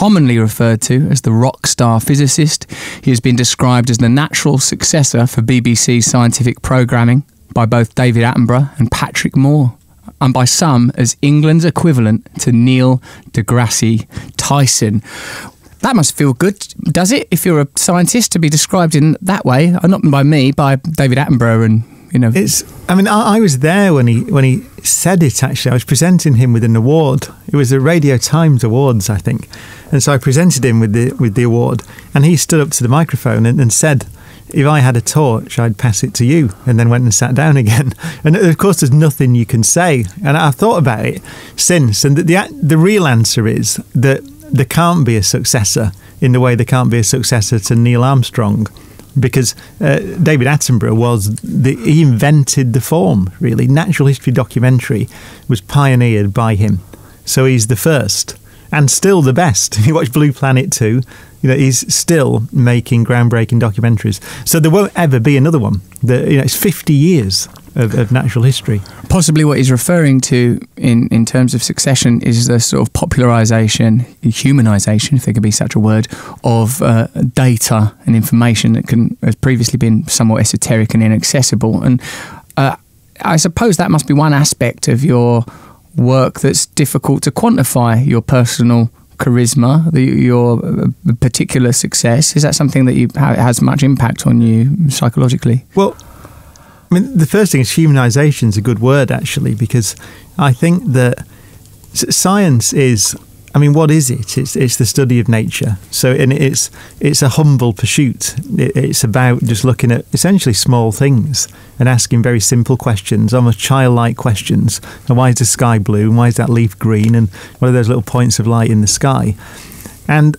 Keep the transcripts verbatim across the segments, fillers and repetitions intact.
commonly referred to as the rock star physicist, he has been described as the natural successor for B B C scientific programming by both David Attenborough and Patrick Moore, and by some as England's equivalent to Neil deGrasse Tyson. That must feel good, does it, if you're a scientist, to be described in that way? Not by me, by David Attenborough and, you know. It's, I mean, I, I was there when he, when he said it, actually. I was presenting him with an award. It was the Radio Times Awards, I think. And so I presented him with the, with the award, and he stood up to the microphone and, and said, if I had a torch, I'd pass it to you, and then went and sat down again. And of course, there's nothing you can say. And I've thought about it since, and the, the, the real answer is that there can't be a successor in the way there can't be a successor to Neil Armstrong, because uh, David Attenborough was the, he invented the form, really. Natural history documentary was pioneered by him. So he's the first and still the best. You watch Blue Planet two, you know, he's still making groundbreaking documentaries. So there won't ever be another one. The, you know, it's fifty years of, of natural history. Possibly what he's referring to in, in terms of succession is the sort of popularisation, humanisation, if there could be such a word, of uh, data and information that can has previously been somewhat esoteric and inaccessible. And uh, I suppose that must be one aspect of your work that's difficult to quantify, your personal charisma, the, your particular success. Is that something that you, how it has much impact on you psychologically? Well, I mean, the first thing is humanisation is a good word, actually, because I think that science is, I mean, what is it? It's, it's the study of nature. So, and it's, it's a humble pursuit. It's about just looking at essentially small things and asking very simple questions, almost childlike questions. And why is the sky blue? And why is that leaf green? And what are those little points of light in the sky? And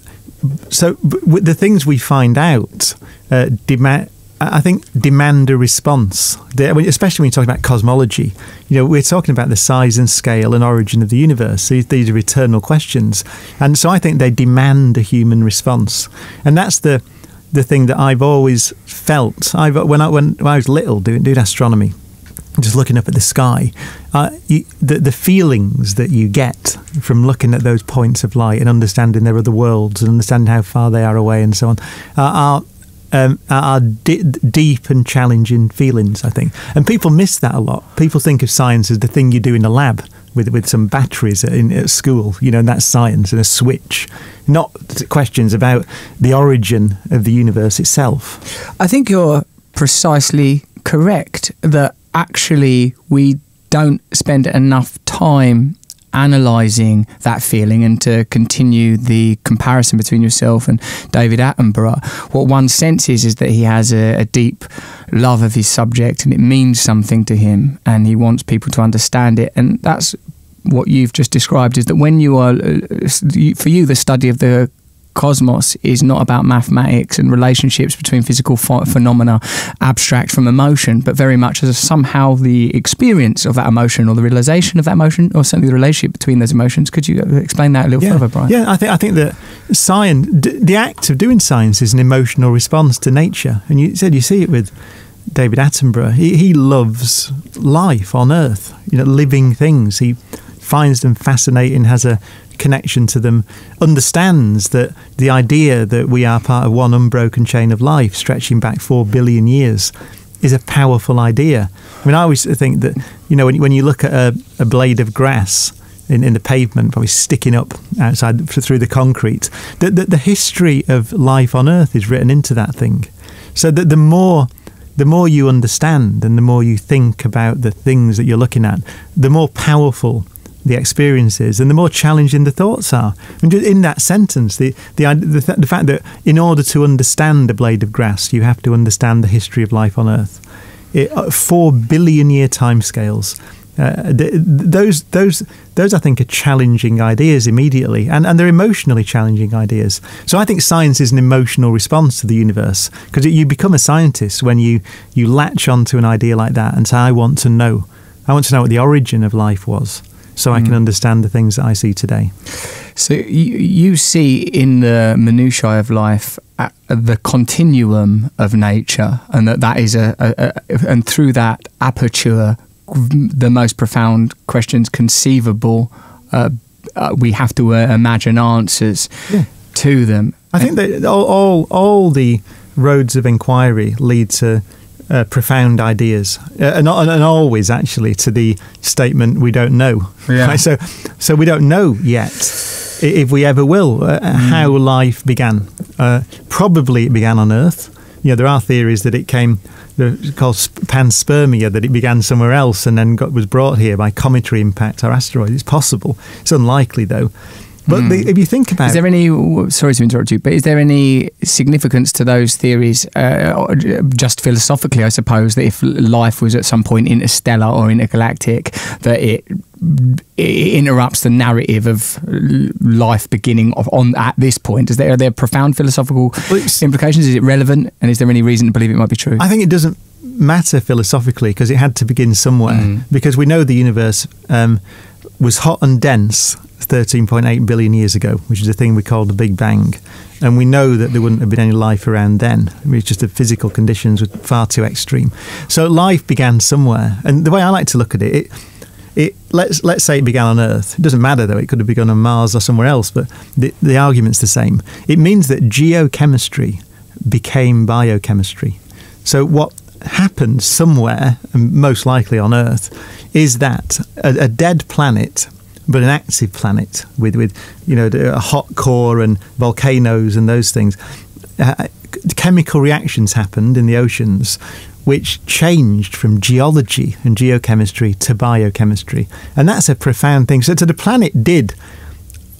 so the things we find out uh, demand, I think, demand a response, especially when you talk about cosmology. You know, we're talking about the size and scale and origin of the universe. These are eternal questions. And so I think they demand a human response. And that's the, the thing that I've always felt. I've, when, I, when, when I was little doing, doing astronomy, just looking up at the sky, uh, you, the, the feelings that you get from looking at those points of light and understanding their other worlds and understanding how far they are away and so on uh, are... Um, are d deep and challenging feelings, I think. And people miss that a lot. People think of science as the thing you do in the lab with, with some batteries at, in, at school, you know, and that's science, and a switch, not questions about the origin of the universe itself. I think you're precisely correct that actually we don't spend enough time analysing that feeling. And to continue the comparison between yourself and David Attenborough, what one senses is that he has a, a deep love of his subject, and it means something to him, and he wants people to understand it. And that's what you've just described, is that when you are, for you, the study of the cosmos is not about mathematics and relationships between physical ph phenomena abstract from emotion, but very much as a, somehow the experience of that emotion, or the realisation of that emotion, or certainly the relationship between those emotions. Could you explain that a little yeah. further, Brian? Yeah, I think, I think that science, d the act of doing science is an emotional response to nature. And you said you see it with David Attenborough. He, he loves life on Earth, you know, living things. He finds them fascinating, has a connection to them, understands that the idea that we are part of one unbroken chain of life stretching back four billion years is a powerful idea. I mean, I always think that, you know, when, when you look at a, a blade of grass in, in the pavement, probably sticking up outside through the concrete, that the, the history of life on Earth is written into that thing. So that the more the more you understand and the more you think about the things that you're looking at, the more powerful the experiences and the more challenging the thoughts are. I mean, in that sentence, the the, the the fact that in order to understand a blade of grass, you have to understand the history of life on Earth, it, uh, four billion year timescales. Uh, th those those those I think are challenging ideas immediately, and and they're emotionally challenging ideas. So I think science is an emotional response to the universe, because you become a scientist when you you latch onto an idea like that and say, I want to know, I want to know what the origin of life was, so I can understand the things that I see today. So you, you see in the minutiae of life at the continuum of nature, and that that is a, a, a and through that aperture the most profound questions conceivable uh, uh, we have to uh, imagine answers yeah. to them. I think that all, all, all the roads of inquiry lead to uh, profound ideas, uh, and, and always actually to the statement, we don't know. Yeah. Right? So, so we don't know yet, if we ever will, uh, mm. how life began. Uh, probably it began on Earth. You know, there are theories that it came, they're called panspermia, that it began somewhere else and then got, was brought here by cometary impact or asteroid. It's possible. It's unlikely, though. But mm. the, if you think about, is there any? Sorry to interrupt you, but is there any significance to those theories, uh, just philosophically? I suppose that if life was at some point interstellar or intergalactic, that it, it interrupts the narrative of life beginning of on at this point. Is there, are there profound philosophical implications? Is it relevant? And is there any reason to believe it might be true? I think it doesn't matter philosophically because it had to begin somewhere. Mm. Because we know the universe um, was hot and dense thirteen point eight billion years ago, which is a thing we call the Big Bang. And we know that there wouldn't have been any life around then. I mean, it's just the physical conditions were far too extreme. So life began somewhere. And the way I like to look at it, it, it let's, let's say it began on Earth. It doesn't matter, though. It could have begun on Mars or somewhere else, but the, the argument's the same. It means that geochemistry became biochemistry. So what happened somewhere, and most likely on Earth, is that a, a dead planet, but an active planet with, with you know, a hot core and volcanoes and those things. Uh, chemical reactions happened in the oceans which changed from geology and geochemistry to biochemistry. And that's a profound thing. So, so the planet did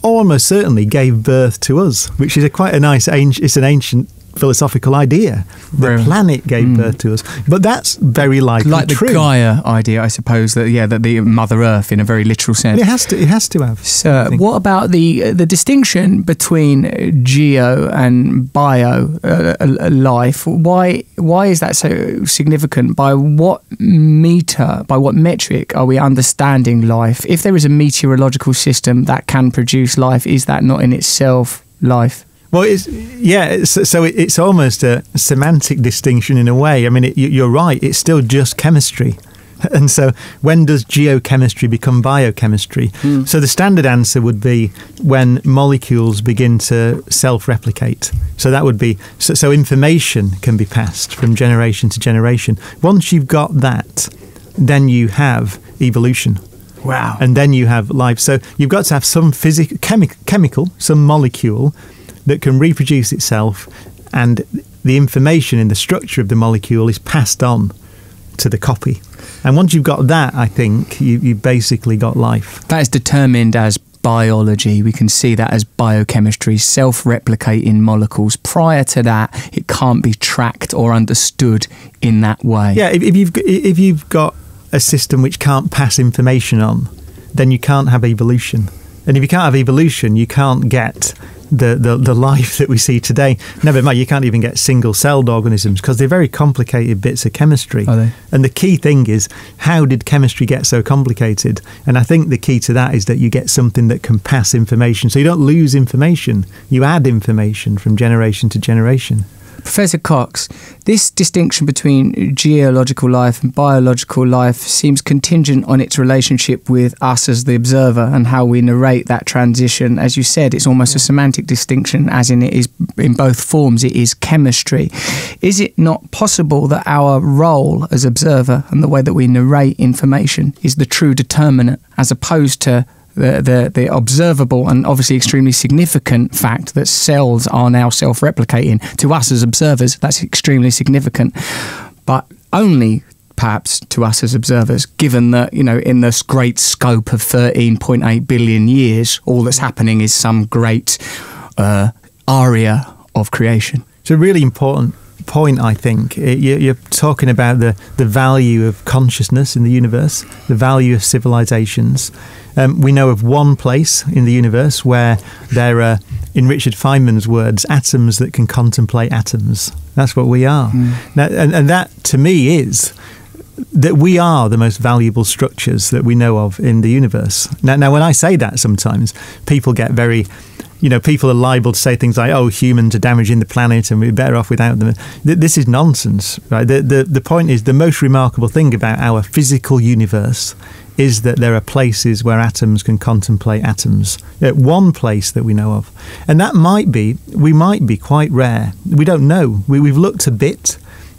almost certainly gave birth to us, which is a quite a nice, it's an ancient philosophical idea. The really? planet gave mm. birth to us, but that's very likely like true. Like the Gaia idea, I suppose. That yeah, that the Mother Earth, in a very literal sense, it has to. It has to have. So, what about the uh, the distinction between geo and bio uh, uh, life? Why why is that so significant? By what meter? By what metric are we understanding life? If there is a meteorological system that can produce life, is that not in itself life? Well, it's, yeah, it's, so it, it's almost a semantic distinction in a way. I mean, it, you're right, it's still just chemistry. And so when does geochemistry become biochemistry? Mm. So the standard answer would be when molecules begin to self-replicate. So that would be, so, so information can be passed from generation to generation. Once you've got that, then you have evolution. Wow. And then you have life. So you've got to have some physical, chemi chemical, some molecule, that can reproduce itself, and the information in the structure of the molecule is passed on to the copy. And once you've got that, I think you, you've basically got life. That is determined as biology. We can see that as biochemistry, self-replicating molecules. Prior to that, it can't be tracked or understood in that way. Yeah, if, if you've if you've got a system which can't pass information on, then you can't have evolution. And if you can't have evolution, you can't get The, the, the life that we see today. Never mind, you can't even get single-celled organisms because they're very complicated bits of chemistry. Are they? And the key thing is, how did chemistry get so complicated? And I think the key to that is that you get something that can pass information. So you don't lose information, you add information from generation to generation. Professor Cox, this distinction between geological life and biological life seems contingent on its relationship with us as the observer and how we narrate that transition. As you said, it's almost yeah. a semantic distinction, as in it is in both forms, it is chemistry. Is it not possible that our role as observer and the way that we narrate information is the true determinant, as opposed to The, the, the observable and obviously extremely significant fact that cells are now self-replicating? To us as observers, that's extremely significant, but only perhaps to us as observers, given that, you know, in this great scope of thirteen point eight billion years, all that's happening is some great uh, aria of creation. It's a really important point, I think. It, you're talking about the, the value of consciousness in the universe, the value of civilizations. Um, we know of one place in the universe where there are, in Richard Feynman's words, atoms that can contemplate atoms. That's what we are. Mm. Now, and, and that, to me, is that we are the most valuable structures that we know of in the universe. Now, now when I say that, sometimes people get very you know, people are liable to say things like, oh, humans are damaging the planet and we're better off without them. This is nonsense, right? The, the, the point is, the most remarkable thing about our physical universe is that there are places where atoms can contemplate atoms, at one place that we know of. And that might be, we might be quite rare. We don't know. We, we've looked a bit,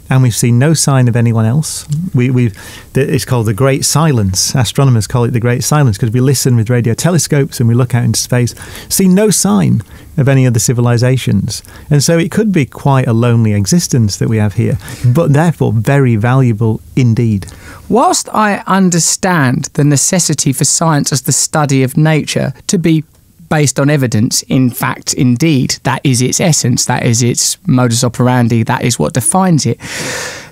and we've seen no sign of anyone else. We, we've, it's called the Great Silence. Astronomers call it the Great Silence because we listen with radio telescopes and we look out into space, see no sign of any other civilizations. And so it could be quite a lonely existence that we have here, but therefore very valuable indeed. Whilst I understand the necessity for science as the study of nature to be based on evidence, in fact, indeed, that is its essence, that is its modus operandi, that is what defines it,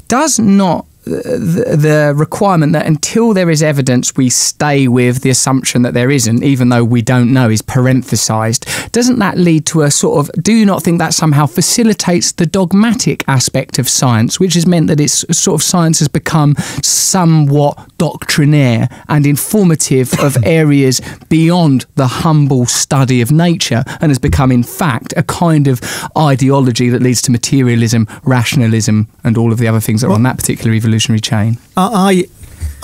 does not the, the requirement that until there is evidence we stay with the assumption that there isn't, even though we don't know, is parenthesized, doesn't that lead to a sort of, do you not think that somehow facilitates the dogmatic aspect of science, which has meant that it's sort of science has become somewhat doctrinaire and informative of areas beyond the humble study of nature, and has become in fact a kind of ideology that leads to materialism, rationalism and all of the other things that well, are on that particular evolution chain? I,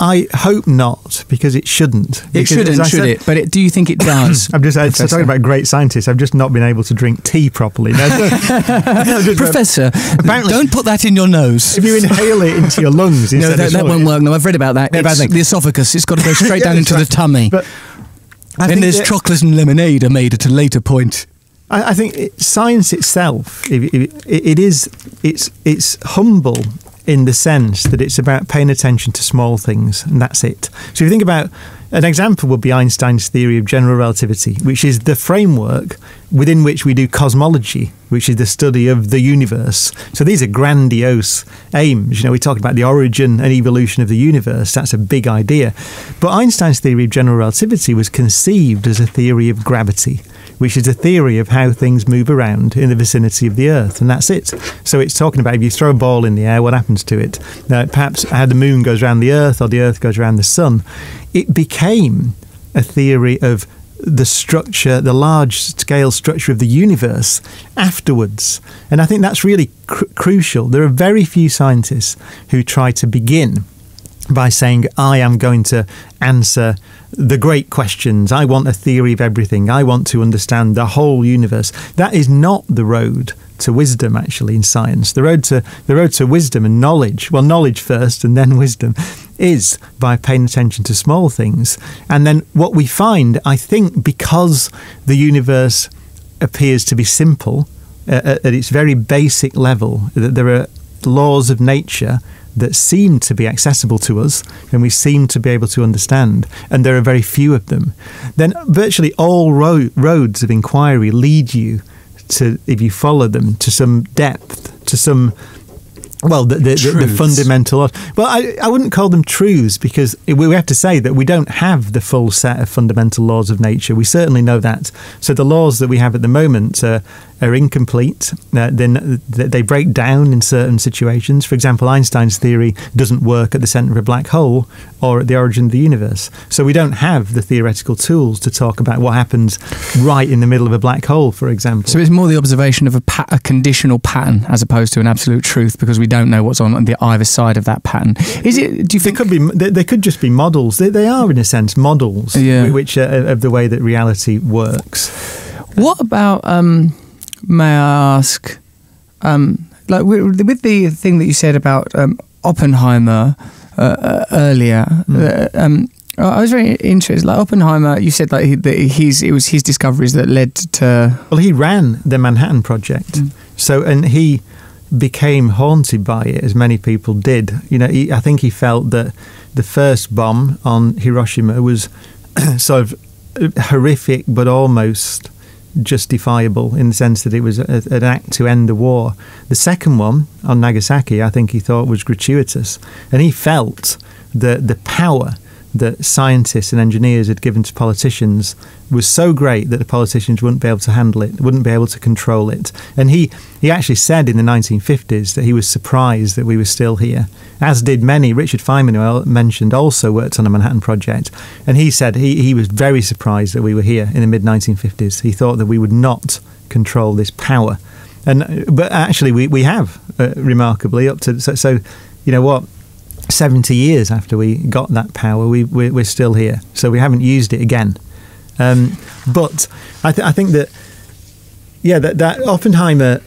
I hope not, because it shouldn't. It because shouldn't, should said, it? But it, do you think it does? I'm just I'm talking about great scientists. I've just not been able to drink tea properly. No, no, just, Professor, apparently, don't put that in your nose. If you inhale it into your lungs, no, that, that won't work. No, I've read about that. No, it's, the esophagus, it's got to go straight down yeah, into right. the tummy. But then there's that, chocolate and lemonade are made at a later point. I, I think it, science itself, it, it, it is, it's, it's humble in the sense that it's about paying attention to small things, and that's it. So if you think about, an example would be Einstein's theory of general relativity, which is the framework within which we do cosmology, which is the study of the universe. So these are grandiose aims. You know, we talked about the origin and evolution of the universe. That's a big idea. But Einstein's theory of general relativity was conceived as a theory of gravity, which is a theory of how things move around in the vicinity of the Earth, and that's it. So it's talking about if you throw a ball in the air, what happens to it? Now, perhaps how the moon goes around the Earth or the Earth goes around the sun. It became a theory of the structure, the large-scale structure of the universe afterwards. And I think that's really cr crucial. There are very few scientists who try to begin by saying, I am going to answer the great questions. I want a theory of everything. I want to understand the whole universe. That is not the road to wisdom, actually, in science. The road to, the road to wisdom and knowledge, well, knowledge first and then wisdom, is by paying attention to small things. And then what we find, I think, because the universe appears to be simple, uh, at its very basic level, that there are laws of nature that seem to be accessible to us and we seem to be able to understand, and there are very few of them, then virtually all ro roads of inquiry lead you to, if you follow them, to some depth, to some, well, the, the, the, the fundamental, well, I, I wouldn't call them truths, because we have to say that we don't have the full set of fundamental laws of nature. We certainly know that. So the laws that we have at the moment are, are incomplete. Uh, then they break down in certain situations. For example, Einstein's theory doesn't work at the centre of a black hole or at the origin of the universe. So we don't have the theoretical tools to talk about what happens right in the middle of a black hole, for example. So it's more the observation of a, pa a conditional pattern as opposed to an absolute truth, because we don't know what's on the either side of that pattern. Is it? Do you think they could be? They, they could just be models. They, they are, in a sense, models, yeah, which are, of the way that reality works. What about? Um, May I ask, um, like with the thing that you said about um, Oppenheimer uh, uh, earlier, mm. uh, um, I was very interested. Like Oppenheimer, you said like he, that he's it was his discoveries that led to. Well, he ran the Manhattan Project, mm. so and he became haunted by it, as many people did. You know, he, I think he felt that the first bomb on Hiroshima was sort of horrific, but almost justifiable in the sense that it was a, an act to end the war. The second one on Nagasaki, I think he thought was gratuitous, and he felt that the power that scientists and engineers had given to politicians was so great that the politicians wouldn't be able to handle it, wouldn't be able to control it. And he, he actually said in the nineteen fifties that he was surprised that we were still here, as did many. Richard Feynman, who I mentioned, also worked on the Manhattan Project, and he said he, he was very surprised that we were here in the mid nineteen fifties. He thought that we would not control this power. And, but actually we, we have, uh, remarkably, up to, so, so you know what, seventy years after we got that power, we, we, we're still here. So we haven't used it again. Um, but I, th I think that, yeah, that, that Oppenheimer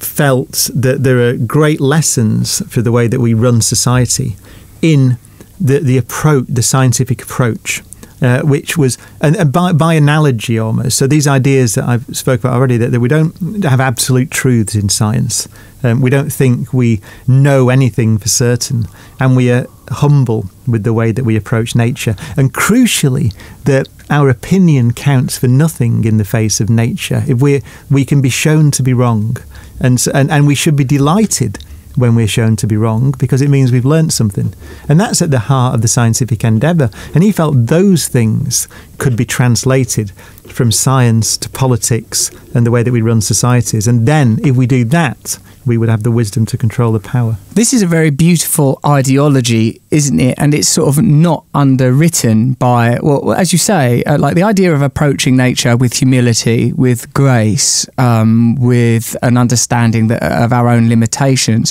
felt that there are great lessons for the way that we run society in the, the approach, the scientific approach, uh, which was, and, and by, by analogy almost, so these ideas that I've spoke about already, that, that we don't have absolute truths in science. Um, we don't think we know anything for certain, and we are humble with the way that we approach nature. And crucially, that our opinion counts for nothing in the face of nature. If we we can be shown to be wrong, and, and and we should be delighted when we're shown to be wrong, because it means we've learned something. And that's at the heart of the scientific endeavour. And he felt those things could be translated from science to politics and the way that we run societies. And then, if we do that, we would have the wisdom to control the power. This is a very beautiful ideology, isn't it? And it's sort of not underwritten by, well, as you say, uh, like the idea of approaching nature with humility, with grace, um, with an understanding that, uh, of our own limitations,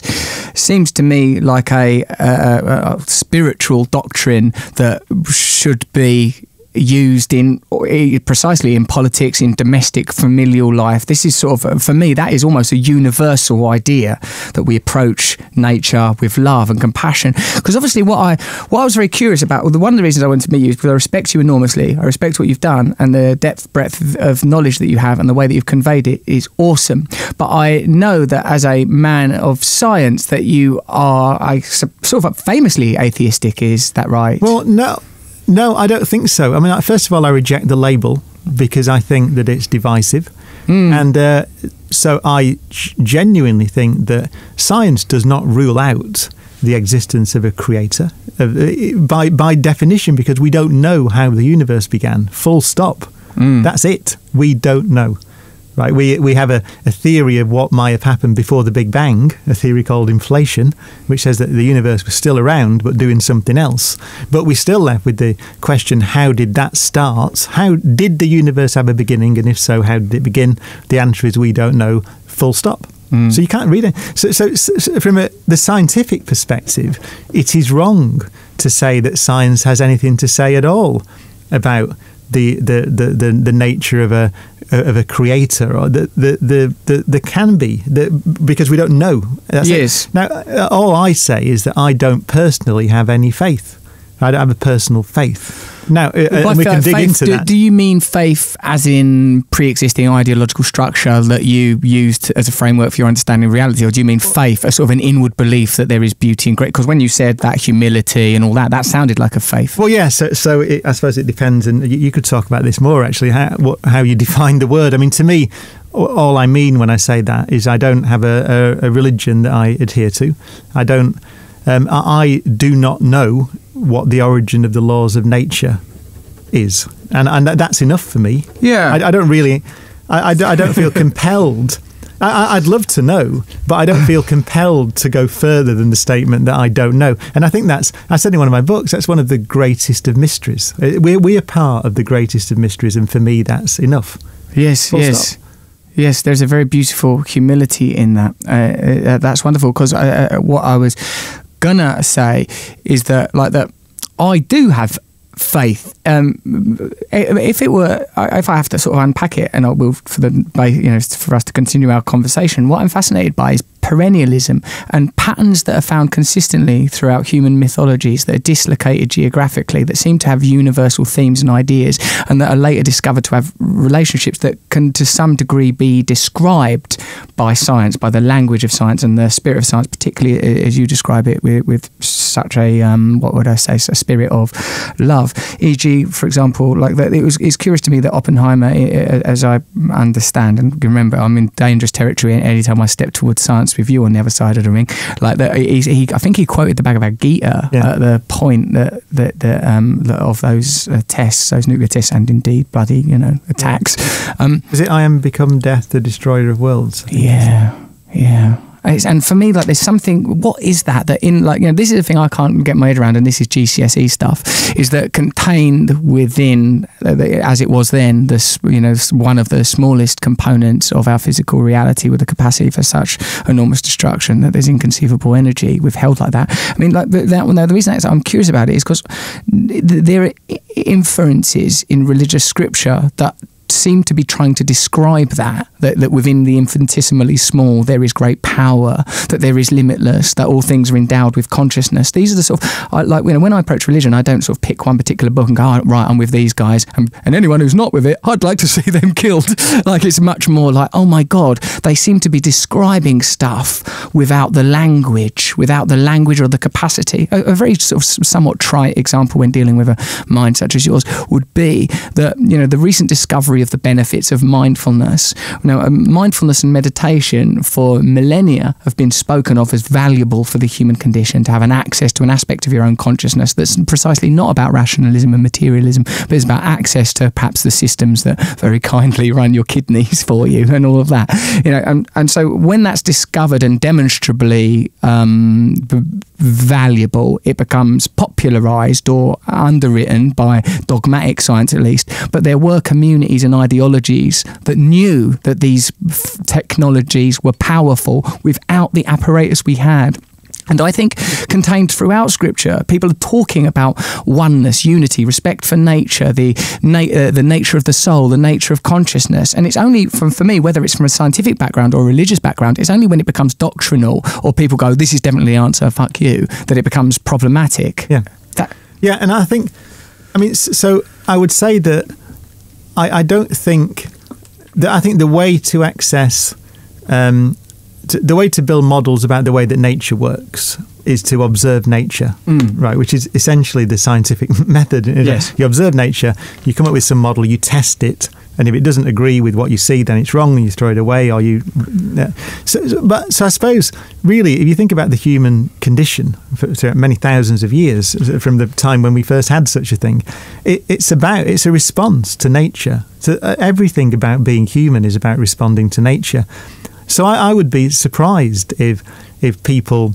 seems to me like a, a, a spiritual doctrine that should be used in precisely in politics, in domestic familial life. This is sort of, for me, that is almost a universal idea, that we approach nature with love and compassion. Because obviously what I what I was very curious about, well, the one of the reasons I wanted to meet you is because I respect you enormously. I respect what you've done, and the depth, breadth of knowledge that you have and the way that you've conveyed it is awesome. But I know that as a man of science that you are I, sort of famously atheistic, is that right? Well, no. No, I don't think so. I mean, first of all, I reject the label because I think that it's divisive. Mm. And uh, so I genuinely think that science does not rule out the existence of a creator uh, by, by definition, because we don't know how the universe began. Full stop. Mm. That's it. We don't know. Right? We, we have a, a theory of what might have happened before the Big Bang, a theory called inflation, which says that the universe was still around but doing something else. But we're still left with the question, how did that start? How did the universe have a beginning? And if so, how did it begin? The answer is we don't know, full stop. Mm. So you can't read it. So, so, so from a, the scientific perspective, it is wrong to say that science has anything to say at all about the, the, the, the, the nature of a of a creator, or the the the, the, the can be the, because we don't know. That's yes. It. Now, all I say is that I don't personally have any faith. I don't have a personal faith. Now, well, and we can dig faith, into do, that. Do you mean faith as in pre-existing ideological structure that you used as a framework for your understanding of reality, or do you mean faith as sort of an inward belief that there is beauty and great? Because when you said that humility and all that, that sounded like a faith. Well, yeah, so, so it, I suppose it depends, and you, you could talk about this more, actually, how, what, how you define the word. I mean, to me, all I mean when I say that is I don't have a, a, a religion that I adhere to. I don't, um, I, I do not know what the origin of the laws of nature is, and and that's enough for me. Yeah, I, I don't really, I, I, I don't feel compelled. I, I'd love to know, but I don't feel compelled to go further than the statement that I don't know. And I think that's, I said in one of my books, that's one of the greatest of mysteries. We're we're part of the greatest of mysteries, and for me, that's enough. Yes, yes. Yes, there's a very beautiful humility in that. Uh, uh, that's wonderful, because uh, what I was gonna say is that, like, that I do have faith. Um, if it were, if I have to sort of unpack it, and I will for the, you know, for us to continue our conversation, what I'm fascinated by is perennialism and patterns that are found consistently throughout human mythologies that are dislocated geographically, that seem to have universal themes and ideas, and that are later discovered to have relationships that can to some degree be described by science, by the language of science and the spirit of science, particularly as you describe it with, with such a um, what would I say, a spirit of love. for example, for example, like that, it was it's curious to me that Oppenheimer, as I understand, and remember, I'm in dangerous territory any time I step towards science with you on the other side of the ring. Like that, he, he I think he quoted the Bhagavad Gita yeah. at the point that that, that um of those uh, tests, those nuclear tests, and indeed bloody you know attacks. Yeah. Um, Is it I am become death, the destroyer of worlds? Yeah, yeah. It's, and for me, like, there's something, what is that, that in, like, you know, this is the thing I can't get my head around, and this is G C S E stuff, is that contained within, uh, the, as it was then, this, you know, one of the smallest components of our physical reality with the capacity for such enormous destruction, that there's inconceivable energy withheld like that. I mean, like, that, no, the reason that I'm curious about it is because there are inferences in religious scripture that seem to be trying to describe that, that that within the infinitesimally small there is great power, that there is limitless, that all things are endowed with consciousness. These are the sort of, I, like you know, when I approach religion, I don't sort of pick one particular book and go, oh, right, I'm with these guys, and, and anyone who's not with it, I'd like to see them killed. Like, it's much more like, oh my God, they seem to be describing stuff without the language, without the language or the capacity. A, a very sort of somewhat trite example when dealing with a mind such as yours would be that, you know, the recent discovery of the benefits of mindfulness. Now, mindfulness and meditation for millennia have been spoken of as valuable for the human condition, to have an access to an aspect of your own consciousness that's precisely not about rationalism and materialism, but it's about access to perhaps the systems that very kindly run your kidneys for you and all of that. You know, and, and so when that's discovered and demonstrably um, valuable, it becomes popularized or underwritten by dogmatic science, at least. But there were communities and ideologies that knew that these technologies were powerful without the apparatus we had. And I think contained throughout Scripture, people are talking about oneness, unity, respect for nature, the na uh, the nature of the soul, the nature of consciousness. And it's only, from, for me, whether it's from a scientific background or a religious background, it's only when it becomes doctrinal or people go, this is definitely the answer, fuck you, that it becomes problematic. Yeah, that yeah, and I think, I mean, so I would say that I, I don't think, that I think the way to access... Um, the way to build models about the way that nature works is to observe nature, mm. right? Which is essentially the scientific method. Yes. You observe nature, you come up with some model, you test it, and if it doesn't agree with what you see, then it's wrong, and you throw it away, or you. Uh, so, but so I suppose really, if you think about the human condition for, for many thousands of years from the time when we first had such a thing, it, it's about it's a response to nature. So uh, everything about being human is about responding to nature. So I, I would be surprised if if people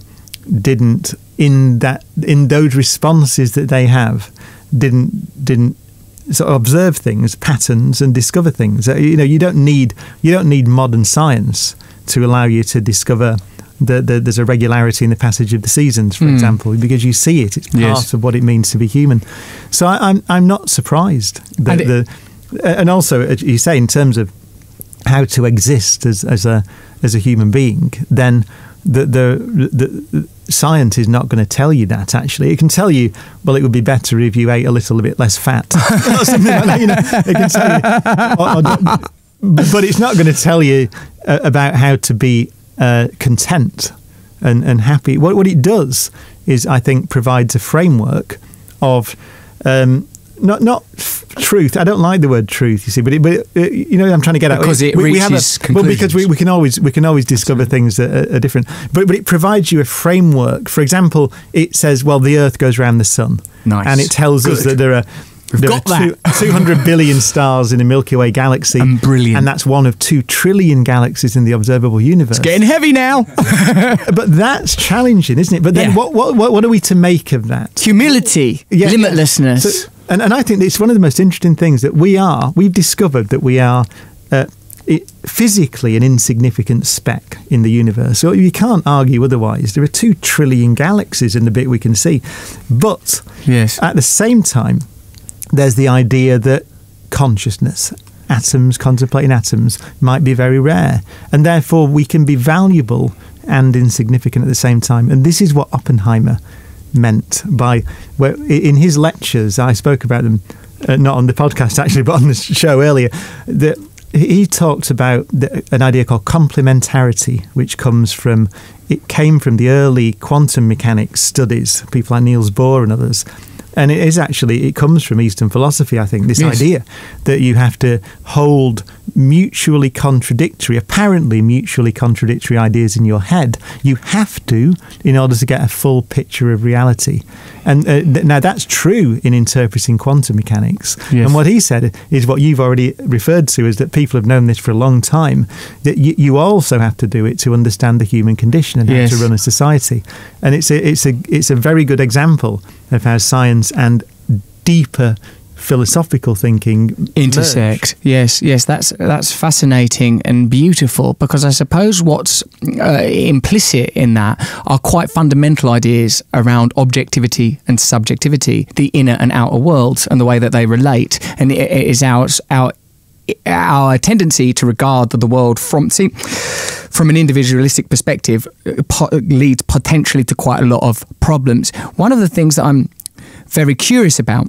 didn't in that in those responses that they have didn't didn't sort of observe things, patterns, and discover things. You know, you don't need you don't need modern science to allow you to discover that the, there's a regularity in the passage of the seasons, for mm. example, because you see it. It's part yes. of what it means to be human. So I, I'm I'm not surprised that and the and also as you say, in terms of how to exist as as a as a human being, then the the, the science is not going to tell you that. Actually, it can tell you, well, it would be better if you ate a little bit less fat, or something like that, you know, it can tell you, or, or, but it's not going to tell you uh, about how to be uh, content and and happy. What what it does is, I think, provides a framework of. Um, Not not truth. I don't like the word truth. You see, but it, but it, you know, what I'm trying to get at, because it we, reaches we have a, conclusions. Well, because we, we can always we can always discover things that are, are different. But but it provides you a framework. For example, it says, well, the Earth goes around the sun, nice, and it tells Good. us that there are We've there got are that. two hundred billion stars in the Milky Way galaxy, and brilliant, and that's one of two trillion galaxies in the observable universe. It's getting heavy now, but that's challenging, isn't it? But then, yeah. what what what are we to make of that? Humility, yeah, limitlessness. Yeah. So, And, and I think it's one of the most interesting things that we are, we've discovered that we are uh, it, physically an insignificant speck in the universe. So you can't argue otherwise. There are two trillion galaxies in the bit we can see. But yes. at the same time, there's the idea that consciousness, atoms contemplating atoms, might be very rare. And therefore we can be valuable and insignificant at the same time. And this is what Oppenheimer meant by, where in his lectures, I spoke about them, uh, not on the podcast actually, but on the show earlier, that he talked about the, an idea called complementarity, which comes from, it came from the early quantum mechanics studies, people like Niels Bohr and others. And it is actually, it comes from Eastern philosophy, I think, this yes. idea that you have to hold mutually contradictory, apparently mutually contradictory ideas in your head. You have to, in order to get a full picture of reality. And uh, th now that's true in interpreting quantum mechanics. Yes. And what he said is what you've already referred to, is that people have known this for a long time, that y you also have to do it to understand the human condition and yes. how to run a society. And it's a, it's a, it's a very good example of how science and deeper philosophical thinking intersect. Merge. Yes, yes, that's that's fascinating and beautiful, because I suppose what's uh, implicit in that are quite fundamental ideas around objectivity and subjectivity, the inner and outer worlds, and the way that they relate. And it, it is our our our tendency to regard the world from see, from an individualistic perspective po leads potentially to quite a lot of problems. One of the things that I'm very curious about,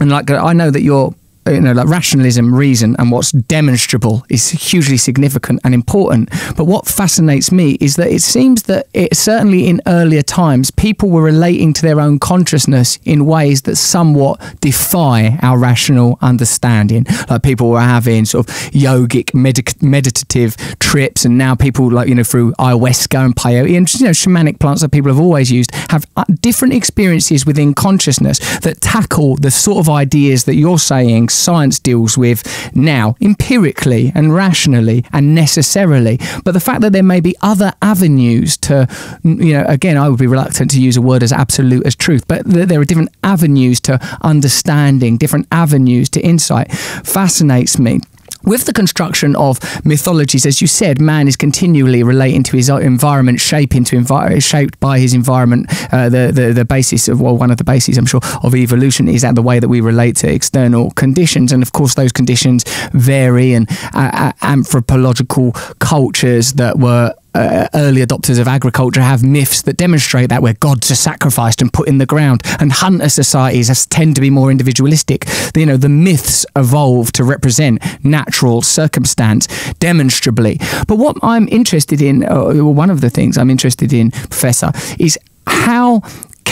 and like I know that you're, you know, like rationalism, reason, and what's demonstrable is hugely significant and important. But what fascinates me is that it seems that it, certainly in earlier times, people were relating to their own consciousness in ways that somewhat defy our rational understanding. Like people were having sort of yogic, medit meditative trips, and now people, like, you know, through ayahuasca and peyote and, you know, shamanic plants that people have always used, have different experiences within consciousness that tackle the sort of ideas that you're saying science deals with now, empirically and rationally and necessarily. But the fact that there may be other avenues to, you know, again, I would be reluctant to use a word as absolute as truth, but th there are different avenues to understanding, different avenues to insight, fascinates me. With the construction of mythologies, as you said, man is continually relating to his environment, shaping to envi shaped by his environment. Uh, the, the the basis of, well, one of the bases, I'm sure, of evolution is that the way that we relate to external conditions, and of course those conditions vary. And uh, anthropological cultures that were Uh, early adopters of agriculture have myths that demonstrate that, where gods are sacrificed and put in the ground, and hunter societies has, tend to be more individualistic. You know, the myths evolve to represent natural circumstance demonstrably. But what I'm interested in, uh, one of the things I'm interested in, Professor, is how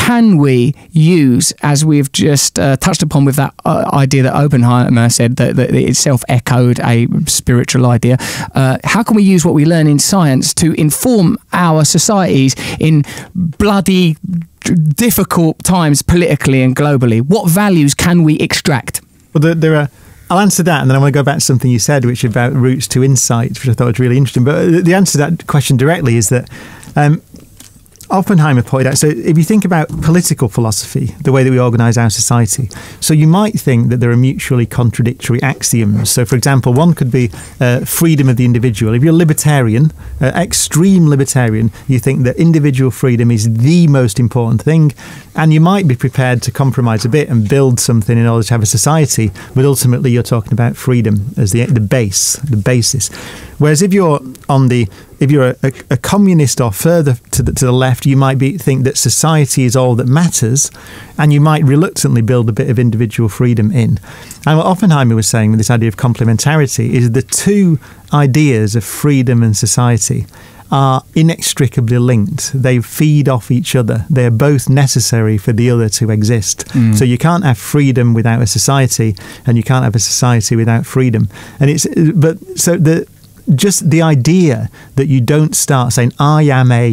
can we use, as we've just uh, touched upon with that uh, idea that Oppenheimer said, that, that itself echoed a spiritual idea, uh, how can we use what we learn in science to inform our societies in bloody difficult times politically and globally? What values can we extract? Well, there, there are... I'll answer that, and then I want to go back to something you said, which is about routes to insights, which I thought was really interesting. But the answer to that question directly is that... Um, Oppenheimer pointed out, so if you think about political philosophy, the way that we organise our society, so you might think that there are mutually contradictory axioms. So, for example, one could be uh, freedom of the individual. If you're a libertarian, uh, extreme libertarian, you think that individual freedom is the most important thing, and you might be prepared to compromise a bit and build something in order to have a society, but ultimately you're talking about freedom as the, the base, the basis. Whereas if you're on the if you're a, a, a communist or further to the, to the left, you might be, think that society is all that matters, and you might reluctantly build a bit of individual freedom in. And what Oppenheimer was saying with this idea of complementarity is the two ideas of freedom and society are inextricably linked. They feed off each other. They are both necessary for the other to exist. Mm. So you can't have freedom without a society, and you can't have a society without freedom. And it's but so the just the idea that you don't start saying, I am a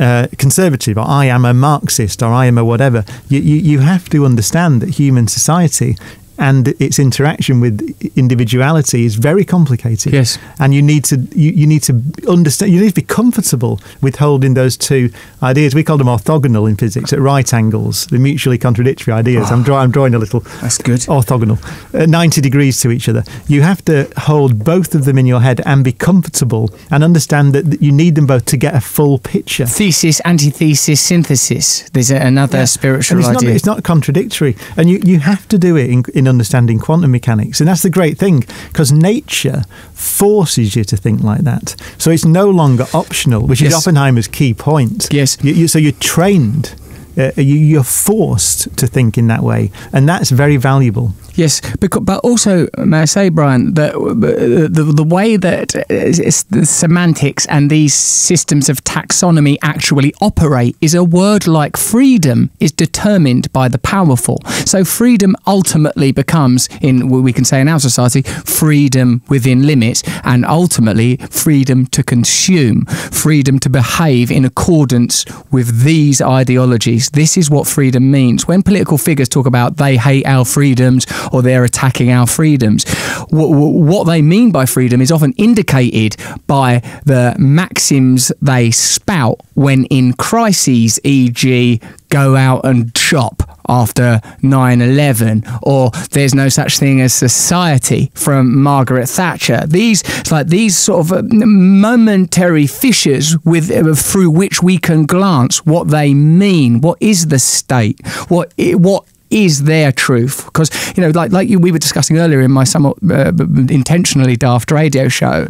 uh, conservative, or I am a Marxist, or I am a whatever. You, you, you have to understand that human society and its interaction with individuality is very complicated. Yes. And you need to you, you need to understand, you need to be comfortable with holding those two ideas. We call them orthogonal in physics, at right angles, the mutually contradictory ideas. Oh, I'm, draw, I'm drawing a little that's good. Orthogonal, uh, ninety degrees to each other. You have to hold both of them in your head and be comfortable and understand that, that you need them both to get a full picture. Thesis, antithesis, synthesis. There's another yeah. spiritual and it's idea. Not, it's not contradictory. And you, you have to do it in, in understanding quantum mechanics, and that's the great thing, because nature forces you to think like that, so it's no longer optional, which yes. is Oppenheimer's key point. Yes you, you, so you're trained, uh, you, you're forced to think in that way, and that's very valuable. Yes, because, but also, may I say, Brian, that the, the way that it's the semantics and these systems of taxonomy actually operate is a word like freedom is determined by the powerful. So freedom ultimately becomes, in we can say in our society, freedom within limits, and ultimately freedom to consume, freedom to behave in accordance with these ideologies. This is what freedom means. When political figures talk about they hate our freedoms or they're attacking our freedoms, what, what they mean by freedom is often indicated by the maxims they spout when in crises, for example go out and shop after nine eleven, or there's no such thing as society from Margaret Thatcher. These like these sort of momentary fissures with through which we can glance what they mean. What is the state? What what is their truth? Because, you know, like like you, we were discussing earlier in my somewhat uh, intentionally daft radio show,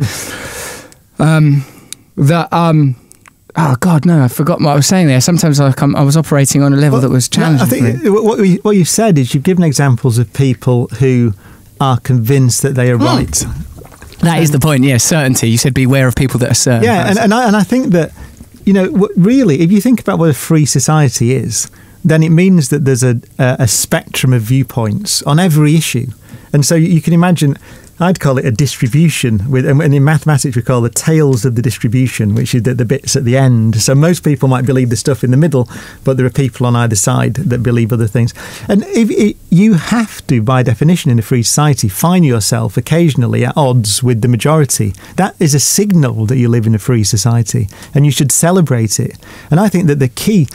um, that um. Oh God, no! I forgot what I was saying there. Sometimes I, come, I was operating on a level well, that was challenging. I think for me. what we, what you've said is you've given examples of people who are convinced that they are mm. right. That um, is the point. Yeah, certainty. You said beware of people that are certain. Yeah, and, and I and I think that, you know, what, really, if you think about what a free society is, then it means that there's a a, a spectrum of viewpoints on every issue, and so you can imagine. I'd call it a distribution, with, and in mathematics we call the tails of the distribution, which is the, the bits at the end. So most people might believe the stuff in the middle, but there are people on either side that believe other things. And if it, you have to, by definition, in a free society, find yourself occasionally at odds with the majority. That is a signal that you live in a free society, and you should celebrate it. And I think that the key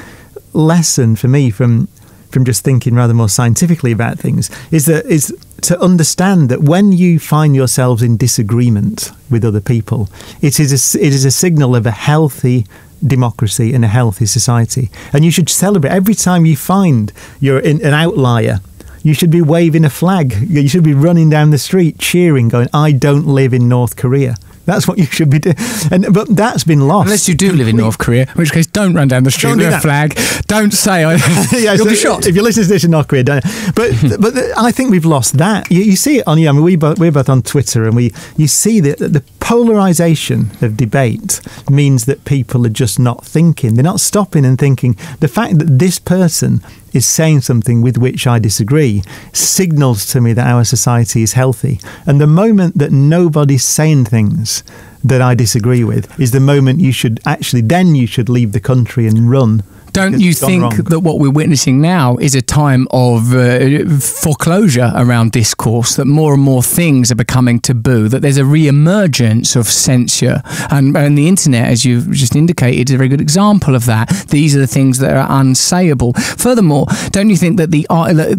lesson for me from from just thinking rather more scientifically about things is that is to understand that when you find yourselves in disagreement with other people, it is a, it is a signal of a healthy democracy and a healthy society. And you should celebrate every time you find you're in, an outlier. You should be waving a flag. You should be running down the street cheering, going, "I don't live in North Korea." That's what you should be doing. And, but that's been lost. Unless you do Complete. live in North Korea, in which case don't run down the street with a flag. Don't say, I, yeah, you'll so be shot. If you listen to this in North Korea, don't. But, but the, I think we've lost that. You, you see it on, yeah, I mean, we both, we're both on Twitter, and we you see that the polarisation of debate means that people are just not thinking. They're not stopping and thinking. The fact that this person is saying something with which I disagree signals to me that our society is healthy. And the moment that nobody's saying things that I disagree with is the moment you should actually, then you should leave the country and run. Don't you think wrong. that what we're witnessing now is a time of uh, foreclosure around discourse, that more and more things are becoming taboo, that there's a re-emergence of censure? And, and the internet, as you've just indicated, is a very good example of that. These are the things that are unsayable. Furthermore, don't you think that the,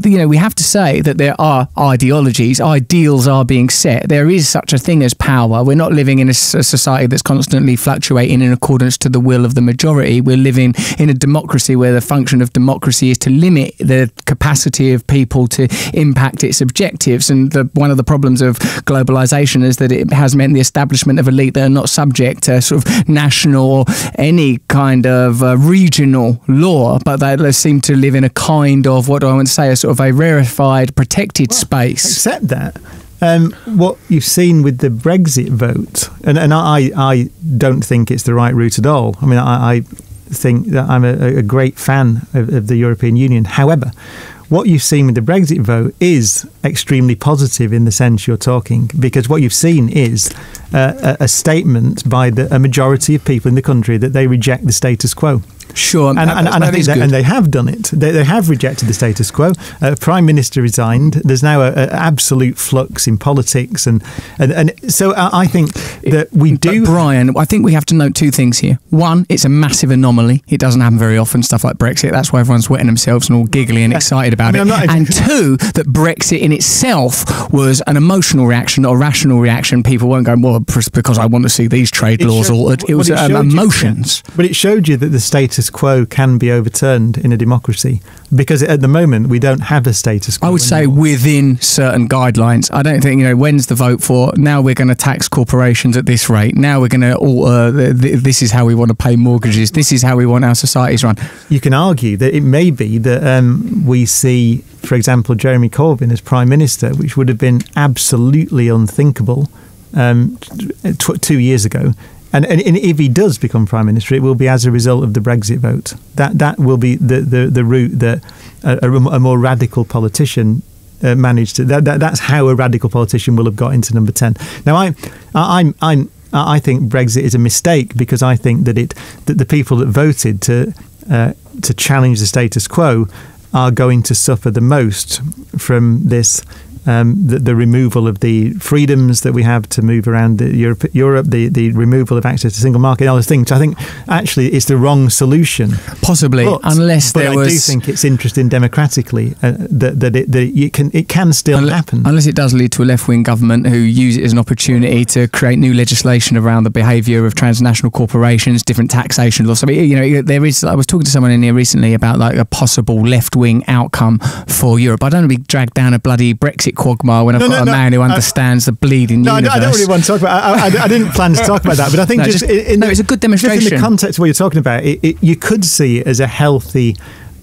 you know, we have to say that there are ideologies, ideals are being set. There is such a thing as power. We're not living in a society that's constantly fluctuating in accordance to the will of the majority. We're living in a democracy. Democracy, where the function of democracy is to limit the capacity of people to impact its objectives. And the, one of the problems of globalization is that it has meant the establishment of elite that are not subject to sort of national or any kind of uh, regional law, but they seem to live in a kind of, what do I want to say, a sort of a rarefied, protected well, space. Except that. Um, what you've seen with the Brexit vote, and, and I, I don't think it's the right route at all. I mean, I... I think that I'm a, a great fan of, of the European Union. However, what you've seen with the Brexit vote is extremely positive in the sense you're talking, because what you've seen is uh, a, a statement by the, a majority of people in the country that they reject the status quo. Sure, and, that, and, and, I think that, and they have done it. They, they have rejected the status quo. Uh, Prime Minister resigned. There's now an absolute flux in politics, and and, and so I, I think that we do. But Brian, I think we have to note two things here. One, it's a massive anomaly. It doesn't happen very often. Stuff like Brexit. That's why everyone's wetting themselves and all giggly and excited about I mean, it. And two, that Brexit in itself was an emotional reaction, not a rational reaction. People weren't going, well, because I want to see these trade it laws showed, altered. It was it um, emotions. You, but it showed you that the status status quo can be overturned in a democracy? Because at the moment, we don't have a status quo. I would say within certain guidelines. I don't think, you know, when's the vote for? Now we're going to tax corporations at this rate. Now we're going to alter, this is how we want to pay mortgages. This is how we want our societies run. You can argue that it may be that um, we see, for example, Jeremy Corbyn as Prime Minister, which would have been absolutely unthinkable um, tw two years ago. And, and, and if he does become Prime Minister, it will be as a result of the Brexit vote. That that will be the, the, the route that a, a more radical politician uh, managed to. That, that, that's how a radical politician will have got into number ten. Now, I, I, I, I think Brexit is a mistake because I think that it that the people that voted to uh, to challenge the status quo are going to suffer the most from this. Um, the, the removal of the freedoms that we have to move around the Europe, Europe the, the removal of access to single market, all those things. I think actually it's the wrong solution. Possibly, but, unless there but was... But I do think it's interesting democratically uh, that, that, it, that it, can, it can still unless, happen. Unless it does lead to a left-wing government who use it as an opportunity to create new legislation around the behaviour of transnational corporations, different taxation laws. I mean, you know, there is... I was talking to someone in here recently about like a possible left-wing outcome for Europe. I don't want to be dragged down a bloody Brexit quagmire when I've no, got no, a no, man who understands uh, the bleeding no, universe. No, I don't really want to talk about I, I, I didn't plan to talk about that, but I think no, just, just in no, the, it's a good demonstration. Just in the context of what you're talking about, it, it, you could see it as a healthy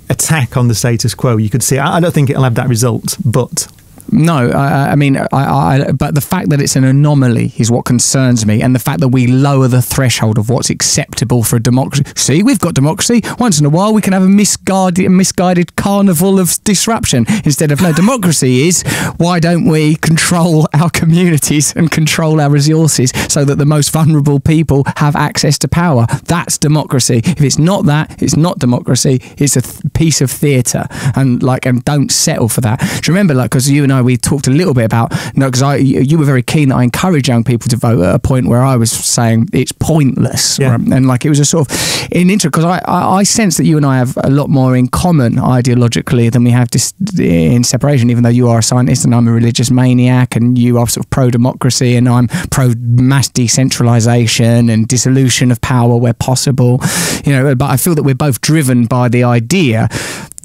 attack on the status quo. You could see, I, I don't think it'll have that result, but... No, I, I mean, I, I, but the fact that it's an anomaly is what concerns me, and the fact that we lower the threshold of what's acceptable for a democracy. See, we've got democracy. Once in a while, we can have a misguided, misguided carnival of disruption instead of no. Democracy is why don't we control our communities and control our resources so that the most vulnerable people have access to power? That's democracy. If it's not that, it's not democracy. It's a th piece of theatre, and like, and don't settle for that. Do you remember, like, because you and I. We talked a little bit about no, because I you were very keen that I encourage young people to vote at a point where I was saying it's pointless, yeah. Right? And like it was a sort of an interest because I, I I sense that you and I have a lot more in common ideologically than we have dis in separation. Even though you are a scientist and I'm a religious maniac, and you are sort of pro democracy and I'm pro mass decentralization and dissolution of power where possible, you know. But I feel that we're both driven by the idea.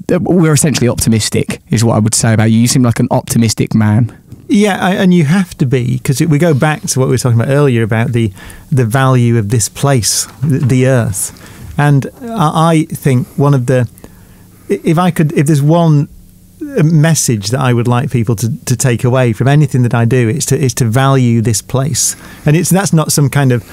We're essentially optimistic, is what I would say about you. You seem like an optimistic man. Yeah, I, and you have to be, because we go back to what we were talking about earlier about the the value of this place, the, the Earth. And I, I think one of the, if I could, if there's one message that I would like people to, to take away from anything that I do, it's to is to value this place, and it's that's not some kind of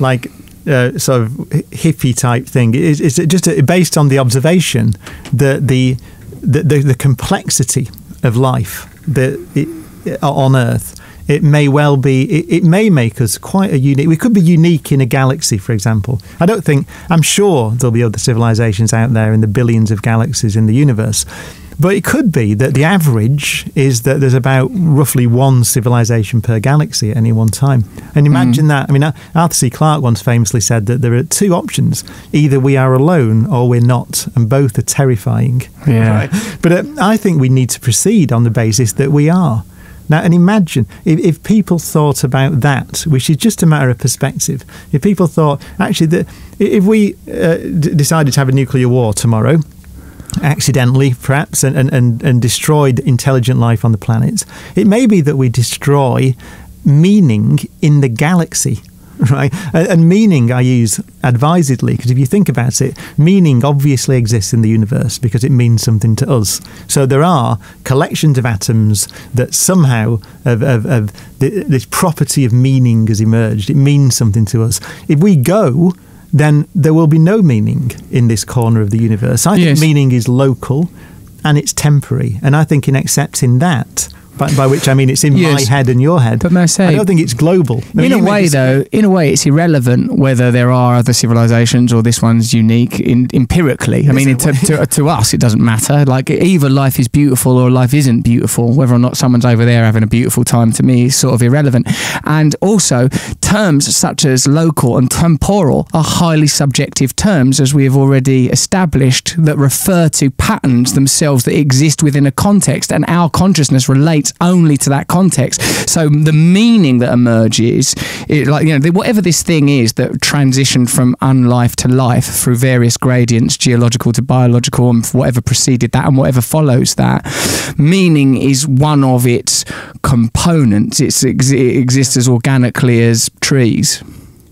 like. Uh, sort of hippie type thing. It's, it's just a, based on the observation that the the, the the complexity of life that it, on Earth, it may well be. It, it may make us quite a unique. We could be unique in a galaxy, for example. I don't think. I'm sure there'll be other civilizations out there in the billions of galaxies in the universe. But it could be that the average is that there's about roughly one civilization per galaxy at any one time. And imagine mm. that. I mean, Arthur C. Clarke once famously said that there are two options. Either we are alone or we're not. And both are terrifying. Yeah. Right? But uh, I think we need to proceed on the basis that we are. Now, and imagine if, if people thought about that, which is just a matter of perspective. If people thought, actually, that if we uh, d decided to have a nuclear war tomorrow, accidentally perhaps, and, and, and destroyed intelligent life on the planet, it may be that we destroy meaning in the galaxy, right? And meaning I use advisedly, because if you think about it, meaning obviously exists in the universe because it means something to us. So there are collections of atoms that somehow have, have, have the, this property of meaning has emerged. It means something to us. If we go, then there will be no meaning in this corner of the universe. I yes. think meaning is local and it's temporary. And I think in accepting that, by, by which I mean it's in yes. my head and your head, but may I, say, I don't think it's global. No, in a way, though, in a way it's irrelevant whether there are other civilizations or this one's unique in, empirically. I mean, in to, to, to us, it doesn't matter. Like, either life is beautiful or life isn't beautiful. Whether or not someone's over there having a beautiful time, to me, is sort of irrelevant. And also, terms such as local and temporal are highly subjective terms, as we have already established, that refer to patterns themselves that exist within a context, and our consciousness relates relates only to that context. So the meaning that emerges, it, like you know, whatever this thing is that transitioned from unlife to life through various gradients, geological to biological, and whatever preceded that and whatever follows that, meaning is one of its components. It's, it exists as organically as trees.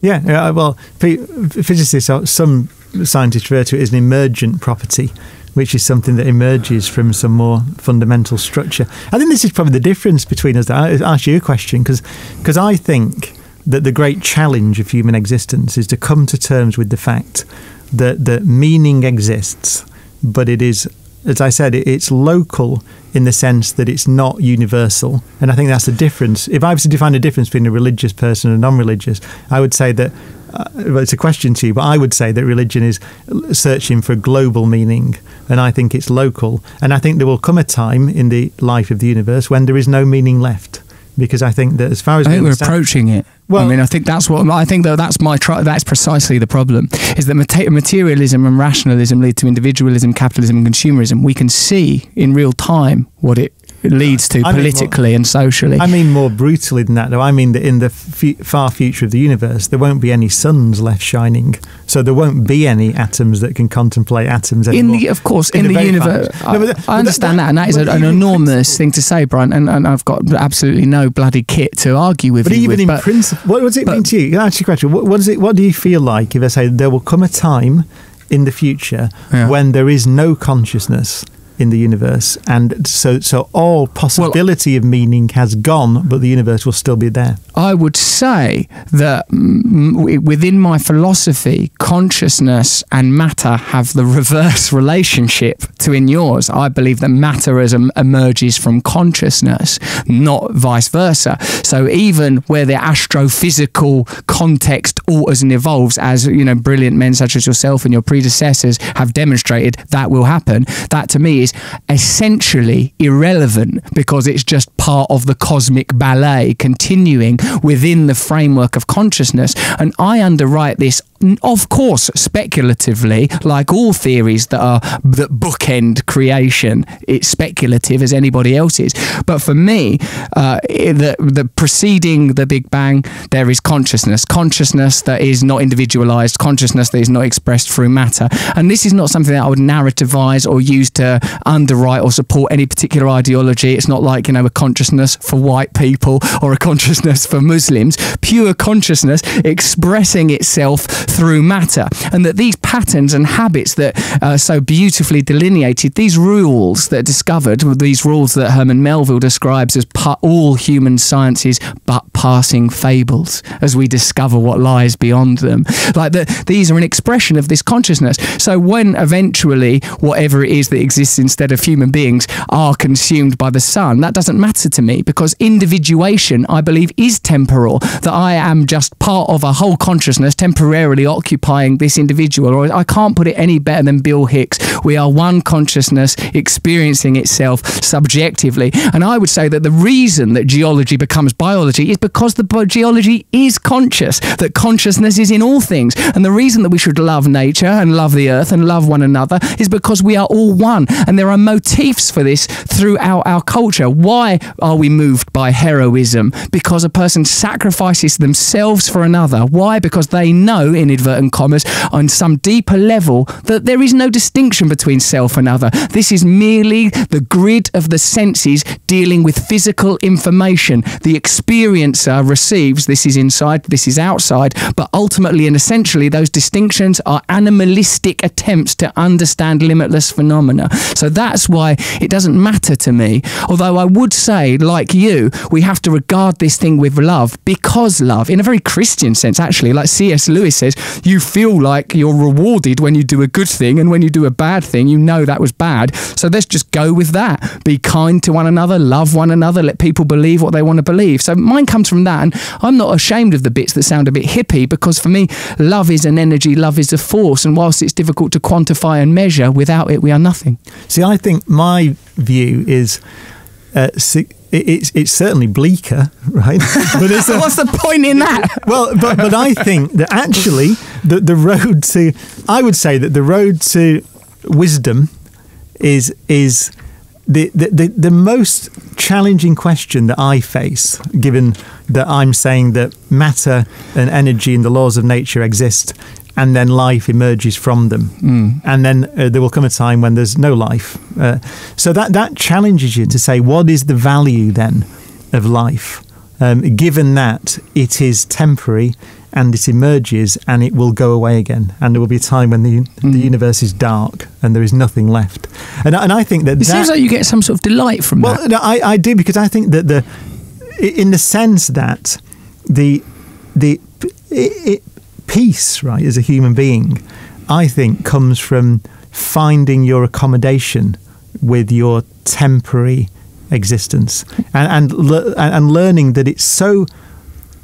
Yeah, yeah, well, physicists, some scientists refer to it as an emergent property, which is something that emerges from some more fundamental structure. I think this is probably the difference between us. I ask you a question, because because I think that the great challenge of human existence is to come to terms with the fact that, that meaning exists, but it is, as I said, it's local in the sense that it's not universal. And I think that's the difference. If I was to define a difference between a religious person and a non-religious, I would say that, uh, well, it's a question to you, but I would say that religion is searching for a global meaning, and I think it's local. And I think there will come a time in the life of the universe when there is no meaning left, because I think that as far as I we think we're approaching it. Well, I mean, I think that's what I think. Though that's my try, that's precisely the problem: is that materialism and rationalism lead to individualism, capitalism, and consumerism. We can see in real time what it leads to I politically more, and socially. I mean, more brutally than that, though. I mean that in the f far future of the universe, there won't be any suns left shining, so there won't be any atoms that can contemplate atoms anymore. In the, of course, in, in the, the universe, I, no, that, I understand that, that, and that is an, an enormous thing to say, Brian. And, and I've got absolutely no bloody kit to argue with. But you even with, in but, principle, what does it but, mean to you? Can I ask you a question? What, what does it? What do you feel like if I say there will come a time in the future yeah. when there is no consciousness in the universe, and so so all possibility well, of meaning has gone, but the universe will still be there? I would say that mm, within my philosophy, consciousness and matter have the reverse relationship to in yours. I believe that matter as em emerges from consciousness, not vice versa. So even where the astrophysical context alters and evolves, as you know, brilliant men such as yourself and your predecessors have demonstrated, that will happen. That to me is essentially irrelevant, because it's just part of the cosmic ballet continuing within the framework of consciousness. And I underwrite this, of course, speculatively, like all theories that are that bookend creation. It's speculative as anybody else's. But for me, uh, the, the preceding the Big Bang, there is consciousness. Consciousness that is not individualized, consciousness that is not expressed through matter. And this is not something that I would narrativize or use to underwrite or support any particular ideology. It's not like, you know, a consciousness for white people or a consciousness for Muslims. Pure consciousness expressing itself through matter. And that these patterns and habits that are uh, so beautifully delineated, these rules that are discovered, these rules that Herman Melville describes as all human sciences but passing fables as we discover what lies beyond them, like that, these are an expression of this consciousness. So when eventually whatever it is that exists instead of human beings are consumed by the sun, that doesn't matter to me, because individuation, I believe, is temporal, that I am just part of a whole consciousness temporarily occupying this individual. Or I can't put it any better than Bill Hicks: we are one consciousness experiencing itself subjectively. And I would say that the reason that geology becomes biology is because the geology is conscious, that consciousness is in all things. And the reason that we should love nature and love the earth and love one another is because we are all one. And there are motifs for this throughout our culture. Why are we moved by heroism? Because a person sacrifices themselves for another. Why? Because they know, in inadvertent commas, on some deeper level, that there is no distinction between self and other. This is merely the grid of the senses dealing with physical information. The experiencer receives, this is inside, this is outside, but ultimately and essentially those distinctions are animalistic attempts to understand limitless phenomena. So that's why it doesn't matter to me. Although I would say, like you, we have to regard this thing with love, because love, in a very Christian sense actually, like C S Lewis says, you feel like you're rewarded when you do a good thing, and when you do a bad thing, you know that was bad. So let's just go with that. Be kind to one another, love one another, let people believe what they want to believe. So mine comes from that, and I'm not ashamed of the bits that sound a bit hippie, because for me, love is an energy, love is a force, and whilst it's difficult to quantify and measure, without it we are nothing. See, I think my view is uh, It's, it's certainly bleaker, right? But it's a, what's the point in that? Well, but, but I think that actually the, the road to, I would say that the road to wisdom is, is the, the, the, the most challenging question that I face, given that I'm saying that matter and energy and the laws of nature exist, and then life emerges from them. Mm. And then uh, there will come a time when there's no life. Uh, so that, that challenges you to say, what is the value then of life? Um, given that it is temporary and it emerges and it will go away again, and there will be a time when the, mm. the universe is dark and there is nothing left. And, and I think that it that, seems like you get some sort of delight from well, that. Well, no, I, I do, because I think that the in the sense that the the it, it, peace, right, as a human being, I think comes from finding your accommodation with your temporary existence, and and, le and learning that it's so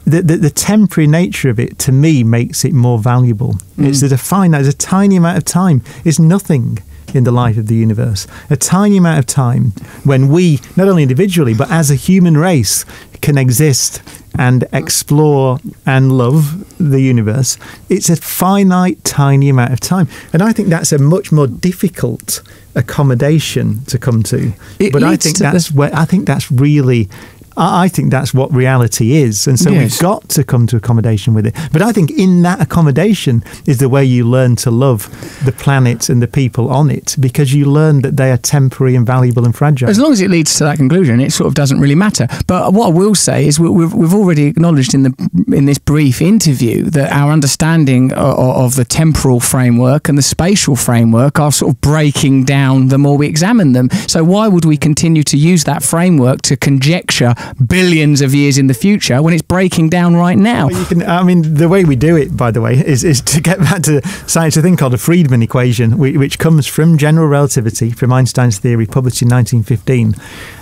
the, the the temporary nature of it, to me, makes it more valuable. Mm. It's that a finite, there's a tiny amount of time, it's nothing in the life of the universe, a tiny amount of time when we, not only individually but as a human race, can exist and explore and love the universe. It's a finite, tiny amount of time, and I think that's a much more difficult accommodation to come to. It but I think that's where I think that's really, I think that's what reality is, and so yes. we've got to come to accommodation with it. But I think in that accommodation is the way you learn to love the planet and the people on it, because you learn that they are temporary and valuable and fragile. As long as it leads to that conclusion, it sort of doesn't really matter. But what I will say is we've, we've already acknowledged in the in this brief interview that our understanding of, of the temporal framework and the spatial framework are sort of breaking down the more we examine them. So why would we continue to use that framework to conjecture billions of years in the future when it's breaking down right now? Well, you can, I mean, the way we do it, by the way, is, is to get back to science, a thing called the Friedmann equation, which comes from general relativity, from Einstein's theory, published in nineteen fifteen.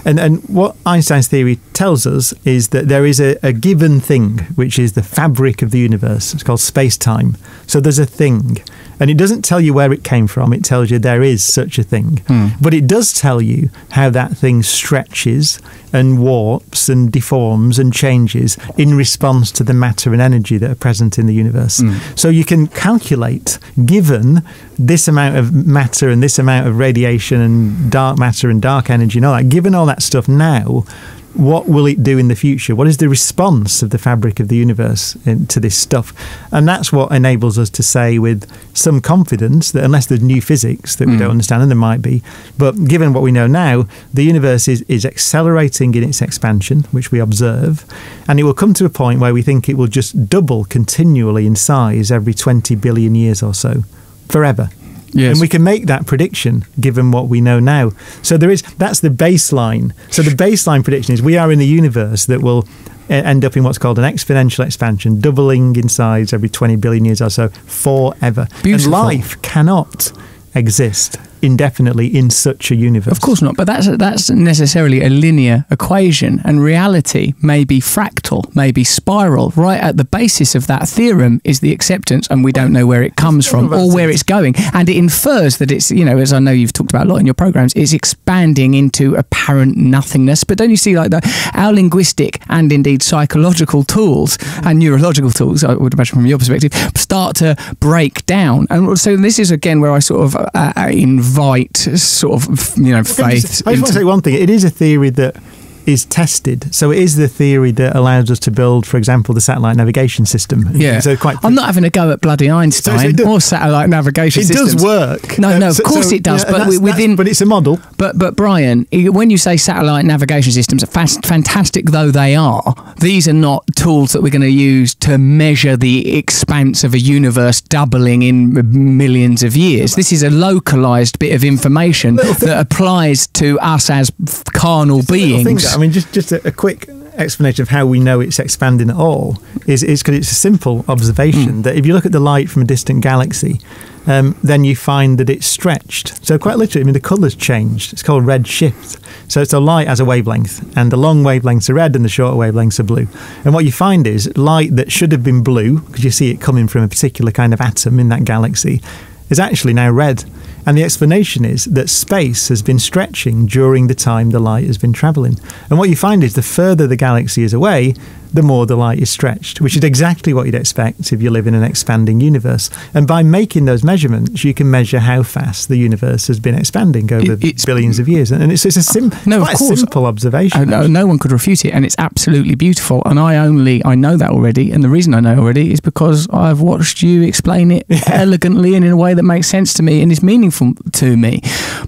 And, and what Einstein's theory tells us is that there is a, a given thing, which is the fabric of the universe. It's called space-time. So there's a thing. And it doesn't tell you where it came from. It tells you there is such a thing. Mm. But it does tell you how that thing stretches and warps and deforms and changes in response to the matter and energy that are present in the universe. Mm. So you can calculate, given this amount of matter and this amount of radiation and dark matter and dark energy and all that, given all that stuff now, what will it do in the future? What is the response of the fabric of the universe in, to this stuff? And that's what enables us to say with some confidence that, unless there's new physics that mm. we don't understand, and there might be, but given what we know now, the universe is, is accelerating in its expansion, which we observe, and it will come to a point where we think it will just double continually in size every twenty billion years or so, forever. Yes. And we can make that prediction given what we know now. So there is, that's the baseline. So the baseline prediction is we are in a universe that will end up in what's called an exponential expansion, doubling in size every twenty billion years or so, forever. Beautiful. And life cannot exist indefinitely in such a universe. Of course not, but that's that's necessarily a linear equation, and reality may be fractal, may be spiral. Right at the basis of that theorem is the acceptance, and we don't know where it comes from or where it's going, and it infers that it's, you know, as I know you've talked about a lot in your programs, it's expanding into apparent nothingness. But don't you see, like, the, our linguistic and indeed psychological tools and neurological tools, I would imagine from your perspective, start to break down. And so this is again where I sort of uh, involve Invite sort of, you know, faith. I just want to say one thing. It is a theory that is tested, so it is the theory that allows us to build, for example, the satellite navigation system. Yeah, so quite. I'm not having a go at bloody Einstein so, so does, or satellite navigation. It systems. does work. No, no, um, so, of course so, it does. Yeah, but within, but it's a model. But but Brian, when you say satellite navigation systems, fast, fantastic though they are, these are not tools that we're going to use to measure the expanse of a universe doubling in millions of years. This is a localized bit of information that applies to us as carnal it's beings. I mean, just, just a, a quick explanation of how we know it's expanding at all is because it's a simple observation mm. that if you look at the light from a distant galaxy, um, then you find that it's stretched. So quite literally, I mean, the colour's changed. It's called red shift. So it's the light as a wavelength, and the long wavelengths are red and the shorter wavelengths are blue. And what you find is light that should have been blue, because you see it coming from a particular kind of atom in that galaxy, is actually now red. And the explanation is that space has been stretching during the time the light has been travelling. And what you find is the further the galaxy is away, the more the light is stretched, which is exactly what you'd expect if you live in an expanding universe. And by making those measurements, you can measure how fast the universe has been expanding over it's, billions of years. And it's, it's a, sim no, quite of course. a simple observation. No, no one could refute it, and it's absolutely beautiful. And I only, I know that already, and the reason I know already is because I've watched you explain it yeah. elegantly and in a way that makes sense to me and is meaningful to me.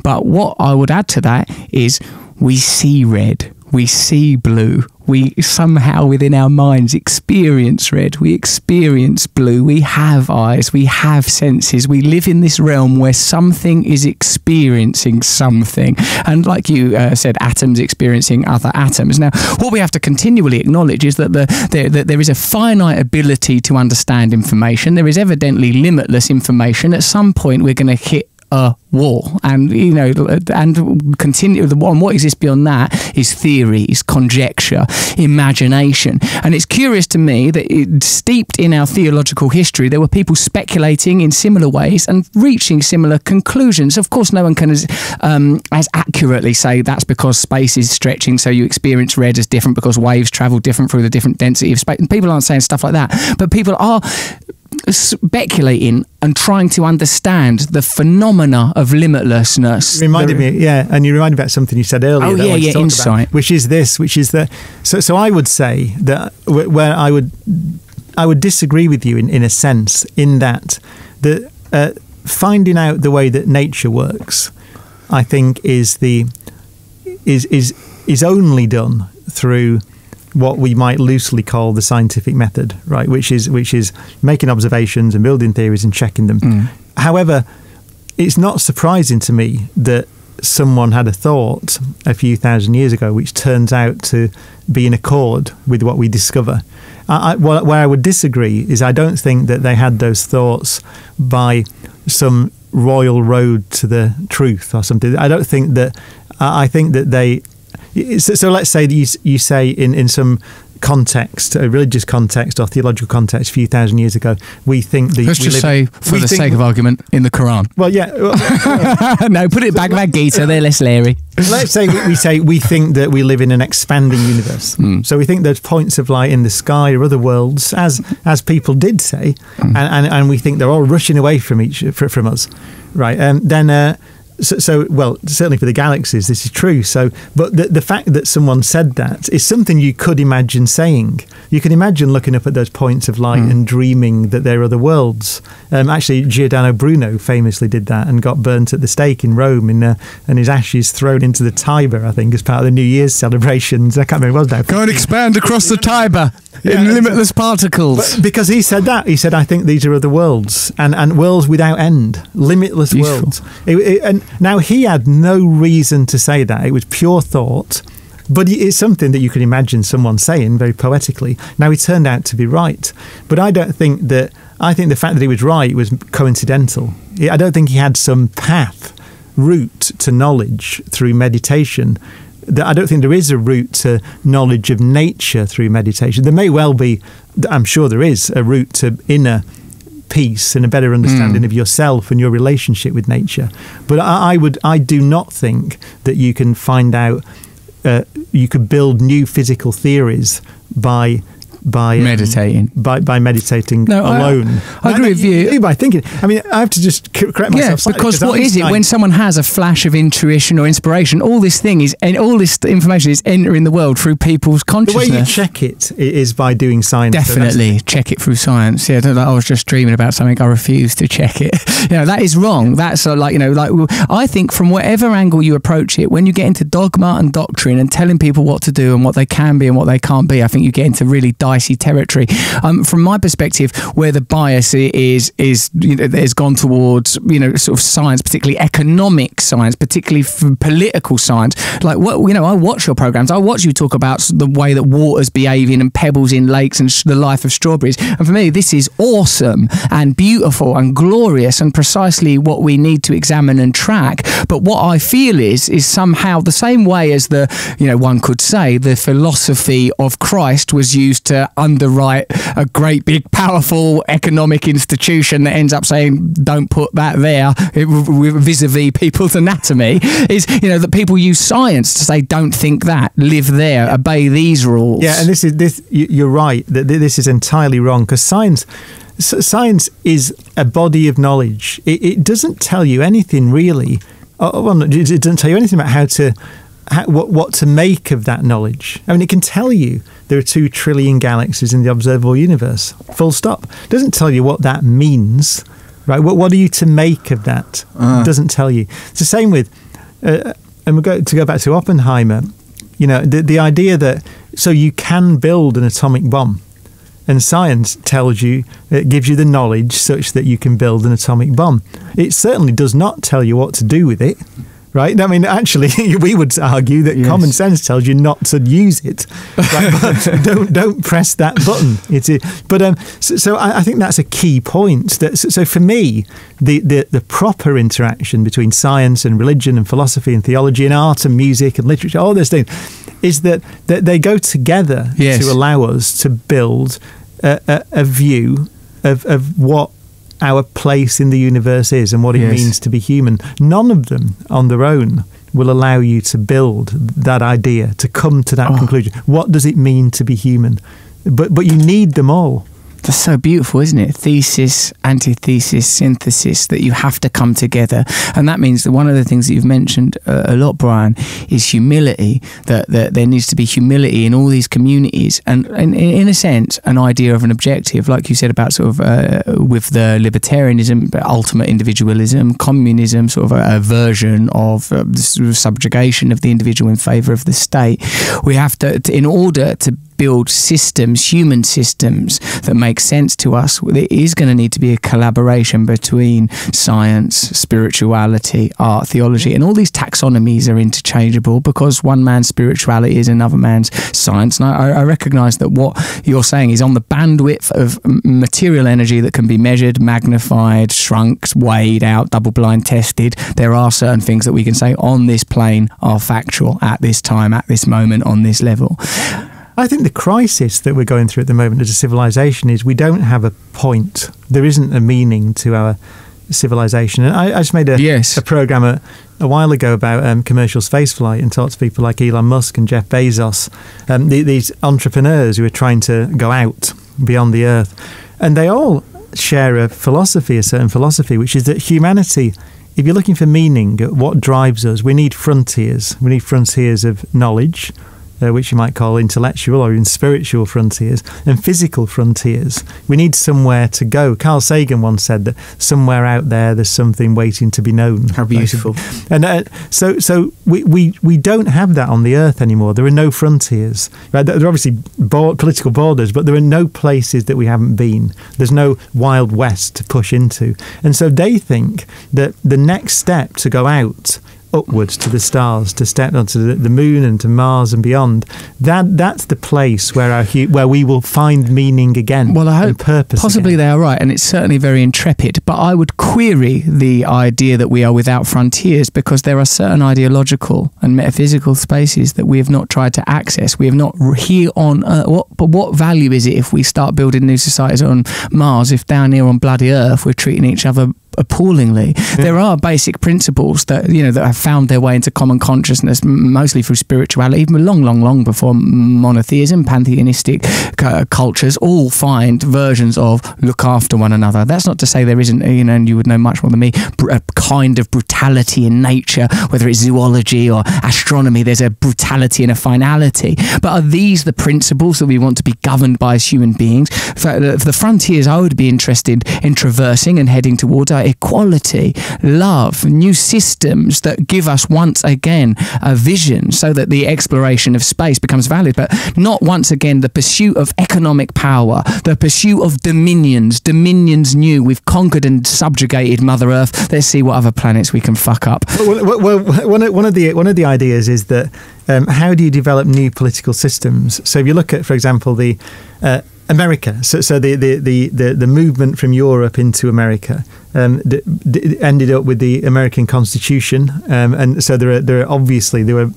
But what I would add to that is we see red, we see blue, we somehow within our minds experience red, we experience blue, we have eyes, we have senses, we live in this realm where something is experiencing something. And like you uh, said, atoms experiencing other atoms. Now, what we have to continually acknowledge is that, the, the, that there is a finite ability to understand information. There is evidently limitless information. At some point, we're going to hit a wall, and you know, and continue the one. What exists beyond that is theories, conjecture, imagination, and it's curious to me that it, steeped in our theological history, there were people speculating in similar ways and reaching similar conclusions. Of course, no one can as um, as accurately say that's because space is stretching, so you experience red as different because waves travel different through the different density of space. And people aren't saying stuff like that, but people are speculating and trying to understand the phenomena of limitlessness. You reminded the, me, yeah, and you reminded me about something you said earlier. Oh, that yeah, I yeah, insight. About, which is this, which is that, so, so I would say that where I would, I would disagree with you in, in a sense, in that the, uh, finding out the way that nature works, I think is the, is, is, is only done through what we might loosely call the scientific method, right? Which is which is making observations and building theories and checking them. Mm. However, it's not surprising to me that someone had a thought a few thousand years ago, which turns out to be in accord with what we discover. I, I, where I would disagree is I don't think that they had those thoughts by some royal road to the truth or something. I don't think that. I think that they. So, so let's say that you, you say in, in some context, a religious context or theological context, a few thousand years ago, we think the... Let's just say, for the sake of argument, in the Quran. Well, yeah. Well, well, no, put it back, Bhagavad Gita, they're less leery. Let's say we, we say we think that we live in an expanding universe. Mm. So we think there's points of light in the sky or other worlds, as as people did say, mm. and, and, and we think they're all rushing away from, each, from us. Right, um, then... Uh, So, so, well, certainly for the galaxies, this is true. So, but the, the fact that someone said that is something you could imagine saying. You can imagine looking up at those points of light mm. and dreaming that there are other worlds. Um, actually, Giordano Bruno famously did that and got burnt at the stake in Rome, in, uh, and his ashes thrown into the Tiber, I think, as part of the New Year's celebrations. I can't remember what it was now. Go and expand across the Tiber yeah, in limitless particles. But because he said that. He said, I think these are other worlds, and, and worlds without end, limitless Beautiful. worlds. It, it, and Now, he had no reason to say that. It was pure thought, but it's something that you can imagine someone saying very poetically. Now, he turned out to be right, but I don't think that... I think the fact that he was right was coincidental. I don't think he had some path, route to knowledge through meditation. I don't think there is a route to knowledge of nature through meditation. There may well be... I'm sure there is a route to inner peace and a better understanding mm. of yourself and your relationship with nature, but I, I would I do not think that you can find out uh, you could build new physical theories by by meditating um, by by meditating no, alone. I, I agree I, with you. you by thinking. I mean, I have to just correct myself. Yeah, because what is it I, when someone has a flash of intuition or inspiration? All this thing is and all this information is entering the world through people's consciousness. The way you check it is by doing science. Definitely so check it through science. Yeah, I was just dreaming about something. I refuse to check it. You know, that is wrong. Yeah. That's like you know, like I think from whatever angle you approach it, when you get into dogma and doctrine and telling people what to do and what they can be and what they can't be, I think you get into really dire territory. Um, from my perspective, where the bias is is you know, has gone towards you know sort of science, particularly economic science, particularly political science. Like what you know, I watch your programs. I watch you talk about the way that water's behaving and pebbles in lakes and sh the life of strawberries. And for me, this is awesome and beautiful and glorious and precisely what we need to examine and track. But what I feel is is somehow the same way as the you know one could say the philosophy of Christ was used to to underwrite a great big powerful economic institution that ends up saying don't put that there vis-a-vis people's anatomy, is, you know, that people use science to say don't think that, live there, obey these rules. Yeah, and this is this you're right that this is entirely wrong, because science science is a body of knowledge. It, it doesn't tell you anything really. Well, it doesn't tell you anything about how to How, what, what to make of that knowledge. I mean, it can tell you there are two trillion galaxies in the observable universe, full stop. It doesn't tell you what that means, right? What, what are you to make of that? Uh. It doesn't tell you. It's the same with, uh, and we'll go, to go back to Oppenheimer, you know, the, the idea that, so you can build an atomic bomb, and science tells you, it gives you the knowledge such that you can build an atomic bomb. It certainly does not tell you what to do with it. Right? I mean, actually, we would argue that yes. common sense tells you not to use it. Right? But don't don't press that button. It's it. But um, so, so I, I think that's a key point. That so, so for me, the, the the proper interaction between science and religion and philosophy and theology and art and music and literature, all those things, is that that they go together yes. to allow us to build a, a, a view of of what our place in the universe is and what it yes. means to be human. None of them on their own will allow you to build that idea, to come to that oh. conclusion. What does it mean to be human? But, but you need them all. That's so beautiful, isn't it? Thesis, antithesis, synthesis, that you have to come together. And that means that one of the things that you've mentioned uh, a lot, Brian, is humility, that, that there needs to be humility in all these communities. And, and in a sense, an idea of an objective, like you said about sort of uh, with the libertarianism, ultimate individualism, communism, sort of a, a version of uh, subjugation of the individual in favour of the state. We have to, to in order to build systems, human systems that make sense to us, there is going to need to be a collaboration between science, spirituality, art, theology, and all these taxonomies are interchangeable because one man's spirituality is another man's science. And I, I recognize that what you're saying is on the bandwidth of material energy that can be measured, magnified, shrunk, weighed out, double-blind tested. There are certain things that we can say on this plane are factual at this time, at this moment, on this level. I think the crisis that we're going through at the moment as a civilization is we don't have a point. There isn't a meaning to our civilization. And I, I just made a, yes. a program a, a while ago about um, commercial spaceflight and talked to people like Elon Musk and Jeff Bezos, um, the, these entrepreneurs who are trying to go out beyond the Earth. And they all share a philosophy, a certain philosophy, which is that humanity, if you're looking for meaning, what drives us, we need frontiers. We need frontiers of knowledge, Uh, which you might call intellectual or even spiritual frontiers, and physical frontiers. We need somewhere to go. Carl Sagan once said that somewhere out there there's something waiting to be known. How beautiful. Right? And uh, so so we, we, we don't have that on the Earth anymore. There are no frontiers. Right? There are obviously board, political borders, but there are no places that we haven't been. There's no Wild West to push into. And so they think that the next step to go out upwards to the stars, to step onto the moon and to Mars and beyond. That that's the place where our where we will find meaning again. Well, I hope and purpose. Possibly again. They are right, and it's certainly very intrepid. But I would query the idea that we are without frontiers, because there are certain ideological and metaphysical spaces that we have not tried to access. We have not here on Earth. What, but what value is it if we start building new societies on Mars? If down here on bloody Earth we're treating each other appallingly. Yeah. There are basic principles that, you know, that have found their way into common consciousness, mostly through spirituality, even long, long, long before monotheism, pantheistic uh, cultures all find versions of look after one another. That's not to say there isn't, you know, and you would know much more than me, a kind of brutality in nature, whether it's zoology or astronomy, there's a brutality and a finality. But are these the principles that we want to be governed by as human beings? For the frontiers I would be interested in traversing and heading towards are equality, love, new systems that give us once again a vision so that the exploration of space becomes valid, but not once again the pursuit of economic power, the pursuit of dominions, dominions new. We've conquered and subjugated Mother Earth. Let's see what other planets we can fuck up. Well, well, well one, of, one, of the, one of the ideas is that um, how do you develop new political systems? So if you look at, for example, the uh, America, so, so the, the, the, the, the movement from Europe into America um, d d ended up with the American Constitution, um, and so there are, there are obviously there were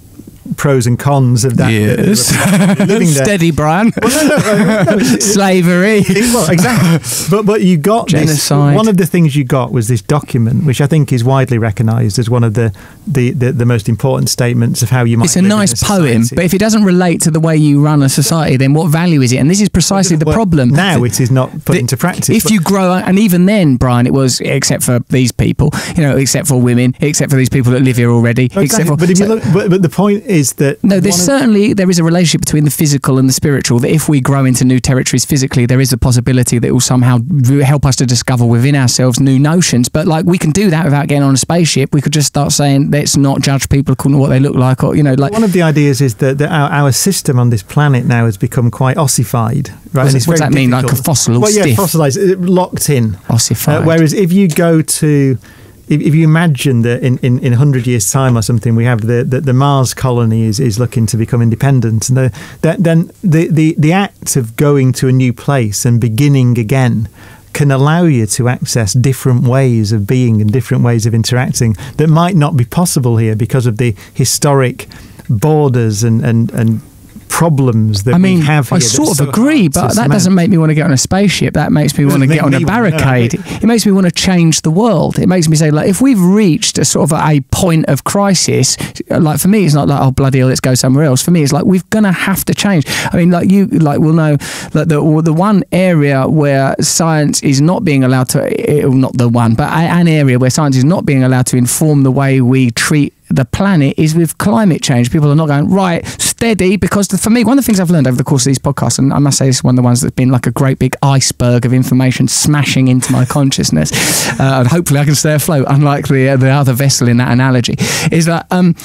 pros and cons of that. Yes. Living there. Steady, Brian. Well, no, no, no, no, it, Slavery. It, it, well, exactly. But, but you got genocide. This, one of the things you got was this document, which I think is widely recognised as one of the the, the the most important statements of how you might It's a live nice in a poem, but if it doesn't relate to the way you run a society, then what value is it? And this is precisely the well, problem. Now it is not put the, into practice. If you grow up, and even then, Brian, it was, except for these people, you know, except for women, except for these people that live here already. Exactly. Except for, but, if so, you look, but, but the point is, Is that no, there's certainly there is a relationship between the physical and the spiritual, that if we grow into new territories physically, there is a possibility that it will somehow help us to discover within ourselves new notions. But like, we can do that without getting on a spaceship. We could just start saying, let's not judge people according to what they look like, or, you know, like, one of the ideas is that, that our, our system on this planet now has become quite ossified, right? And it's what does that mean? Like a fossil or well, yeah, stiff? Fossilized, locked in, ossified. Uh, whereas if you go to If, if you imagine that in, in, in one hundred years' time or something, we have the, the, the Mars colony is, is looking to become independent, and the, that, then the, the, the act of going to a new place and beginning again can allow you to access different ways of being and different ways of interacting that might not be possible here because of the historic borders and, and, and problems that I mean, we have here. I sort of so agree, but that doesn't make me want to get on a spaceship. That makes me want to get on a barricade. Wanna, no, it, it makes me want to change the world. It makes me say, like, if we've reached a sort of a point of crisis, like, for me, it's not like, oh, bloody hell, let's go somewhere else. For me, it's like, we're going to have to change. I mean, like, you, like, will know that the, the one area where science is not being allowed to, not the one, but an area where science is not being allowed to inform the way we treat the planet is with climate change. People are not going, right, steady, because the, for me, one of the things I've learned over the course of these podcasts, and I must say this is one of the ones that's been like a great big iceberg of information smashing into my consciousness, uh, and hopefully I can stay afloat, unlike the, uh, the other vessel in that analogy, is that, um,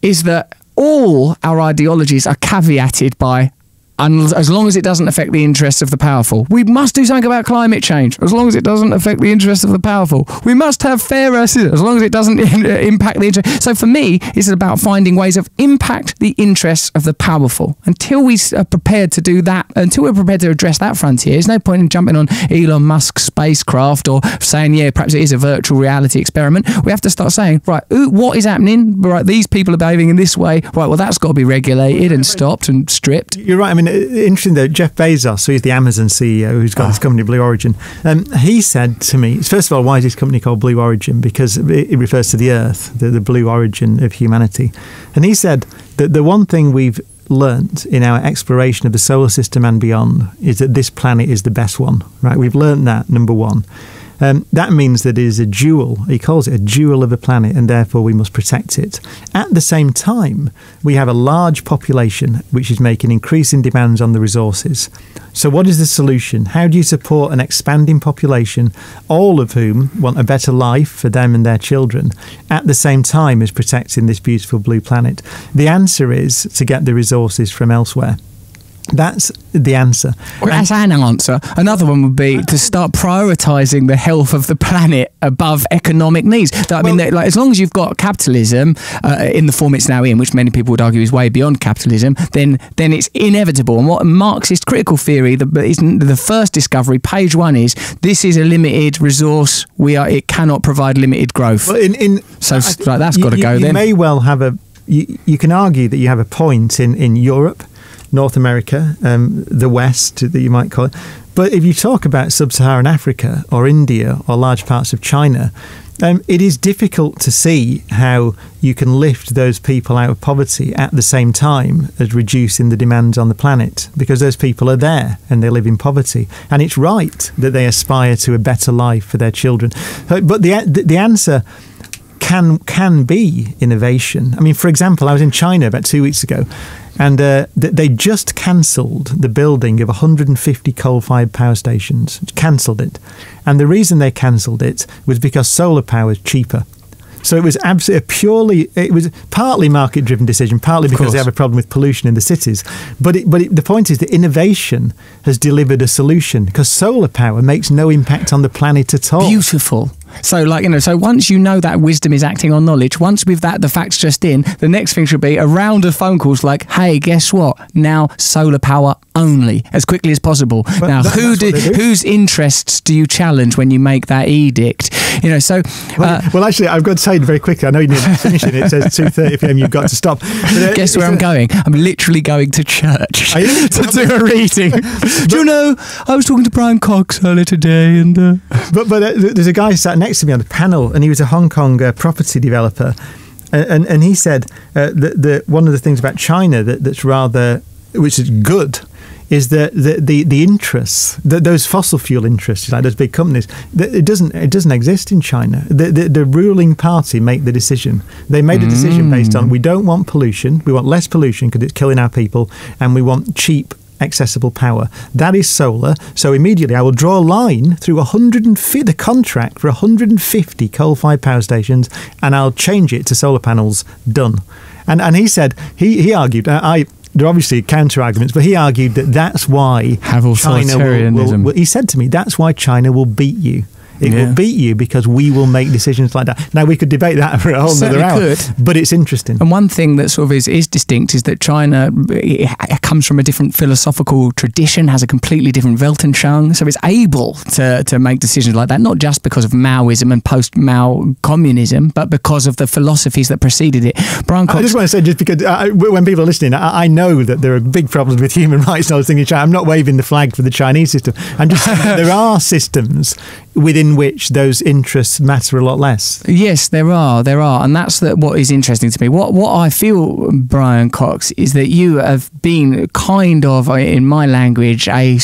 is that all our ideologies are caveated by, and as long as it doesn't affect the interests of the powerful. We must do something about climate change, as long as it doesn't affect the interests of the powerful. We must have fair assistance, as long as it doesn't impact the interest. So for me, it's about finding ways of impact the interests of the powerful. Until we are prepared to do that, until we're prepared to address that frontier, there's no point in jumping on Elon Musk's spacecraft or saying, yeah, perhaps it is a virtual reality experiment. We have to start saying, right, ooh, what is happening? Right, these people are behaving in this way. Right, well, that's got to be regulated and stopped and stripped. You're right. I mean, interesting though, Jeff Bezos, who's the Amazon C E O, who's got oh. his company Blue Origin, um, he said to me, first of all, why is his company called Blue Origin? Because it, it refers to the Earth, the, the blue origin of humanity. And he said that the one thing we've learnt in our exploration of the solar system and beyond is that this planet is the best one, right? We've learnt that, number one. Um, that means that it is a jewel. He calls it a jewel of a planet, and therefore we must protect it. At the same time, we have a large population which is making increasing demands on the resources. So what is the solution? How do you support an expanding population, all of whom want a better life for them and their children, at the same time as protecting this beautiful blue planet? The answer is to get the resources from elsewhere. That's the answer. Well, that's an answer. Another one would be to start prioritising the health of the planet above economic needs. That, I well, mean, like, as long as you've got capitalism uh, in the form it's now in, which many people would argue is way beyond capitalism, then then it's inevitable. And what Marxist critical theory, the, the first discovery, page one, is this is a limited resource. We are it cannot provide limited growth. Well, in, in, so like, that's got to go. You then may well have a. You, you can argue that you have a point in in Europe, North America, um, the West, that you might call it. But if you talk about sub-Saharan Africa or India or large parts of China, um, it is difficult to see how you can lift those people out of poverty at the same time as reducing the demands on the planet, because those people are there and they live in poverty. And it's right that they aspire to a better life for their children. But the, the answer can, can be innovation. I mean, for example, I was in China about two weeks ago, and uh, th they just cancelled the building of one hundred fifty coal-fired power stations. Cancelled it. And the reason they cancelled it was because solar power is cheaper. So it was absolutely purely, it was partly market-driven decision, partly because they have a problem with pollution in the cities. But it, but it, the point is that innovation has delivered a solution, because solar power makes no impact on the planet at all. Beautiful. So, like, you know, so once you know that wisdom is acting on knowledge, once with that, the facts just in, the next thing should be a round of phone calls like, hey, guess what? Now, solar power only, as quickly as possible. But now, that, who do, whose interests do you challenge when you make that edict? You know, so well, uh, well, actually, I've got to say very quickly. I know you need to finish it. It says two thirty p m. You've got to stop. But, uh, guess where I'm going? I'm literally going to church to do a reading. Do you know? I was talking to Brian Cox earlier today, and uh... but but uh, there's a guy sat next to me on the panel, and he was a Hong Kong uh, property developer, and and, and he said uh, that the one of the things about China that that's rather which is good. Is the the the, the interests that those fossil fuel interests, like those big companies, that it doesn't it doesn't exist in China. The the, the ruling party make the decision. They made mm. a decision based on we don't want pollution, we want less pollution because it's killing our people, and we want cheap, accessible power. That is solar. So immediately, I will draw a line through a hundred and fit a contract for one hundred fifty coal-fired power stations, and I'll change it to solar panels. Done. And and he said he he argued I. I There are obviously counter-arguments, but he argued that that's why China will, will, will... He said to me, that's why China will beat you. It yeah. will beat you because we will make decisions like that. Now, we could debate that for a whole other hour, could. but it's interesting. And one thing that sort of is, is distinct is that China it, it comes from a different philosophical tradition, has a completely different Weltanschauung, so it's able to, to make decisions like that, not just because of Maoism and post-Mao communism, but because of the philosophies that preceded it. Brian Cox, I just want to say, just because I, when people are listening, I, I know that there are big problems with human rights and all those things in China. I'm not waving the flag for the Chinese system. I'm just saying there are systems within which those interests matter a lot less. Yes, there are, there are, and that's the, what is interesting to me. What what I feel, Brian Cox, is that you have been kind of, in my language, a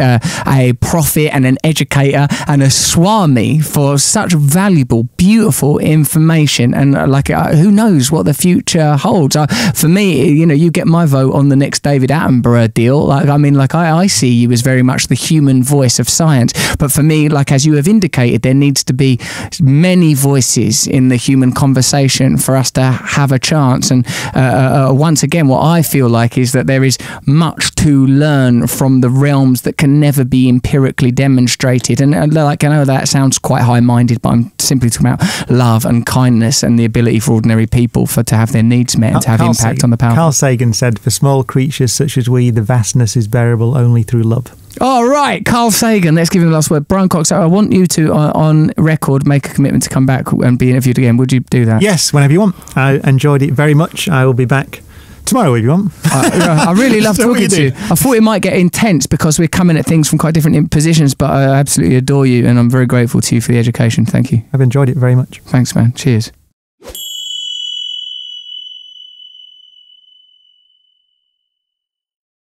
uh, a prophet and an educator and a swami for such valuable, beautiful information. And uh, like, uh, who knows what the future holds? Uh, for me, you know, you get my vote on the next David Attenborough deal. Like, I mean, like I, I see you as very much the human voice of science. But for me, like as you have indicated, there needs to be many voices in the human conversation for us to have a chance. And uh, uh, once again, what I feel like is that there is much to learn from the realms that can never be empirically demonstrated. And uh, like I know that sounds quite high-minded, but I'm simply talking about love and kindness and the ability for ordinary people for to have their needs met and to have Carl impact Sagan. on the power. Carl Sagan said, "For small creatures such as we, the vastness is bearable only through love." All right, Carl Sagan. Let's give him the last word. Brian Cox, I want you to, uh, on record, make a commitment to come back and be interviewed again. Would you do that? Yes, whenever you want. I enjoyed it very much. I will be back tomorrow if you want. I, I really love talking to you. I thought it might get intense because we're coming at things from quite different positions, but I absolutely adore you and I'm very grateful to you for the education. Thank you. I've enjoyed it very much. Thanks, man. Cheers.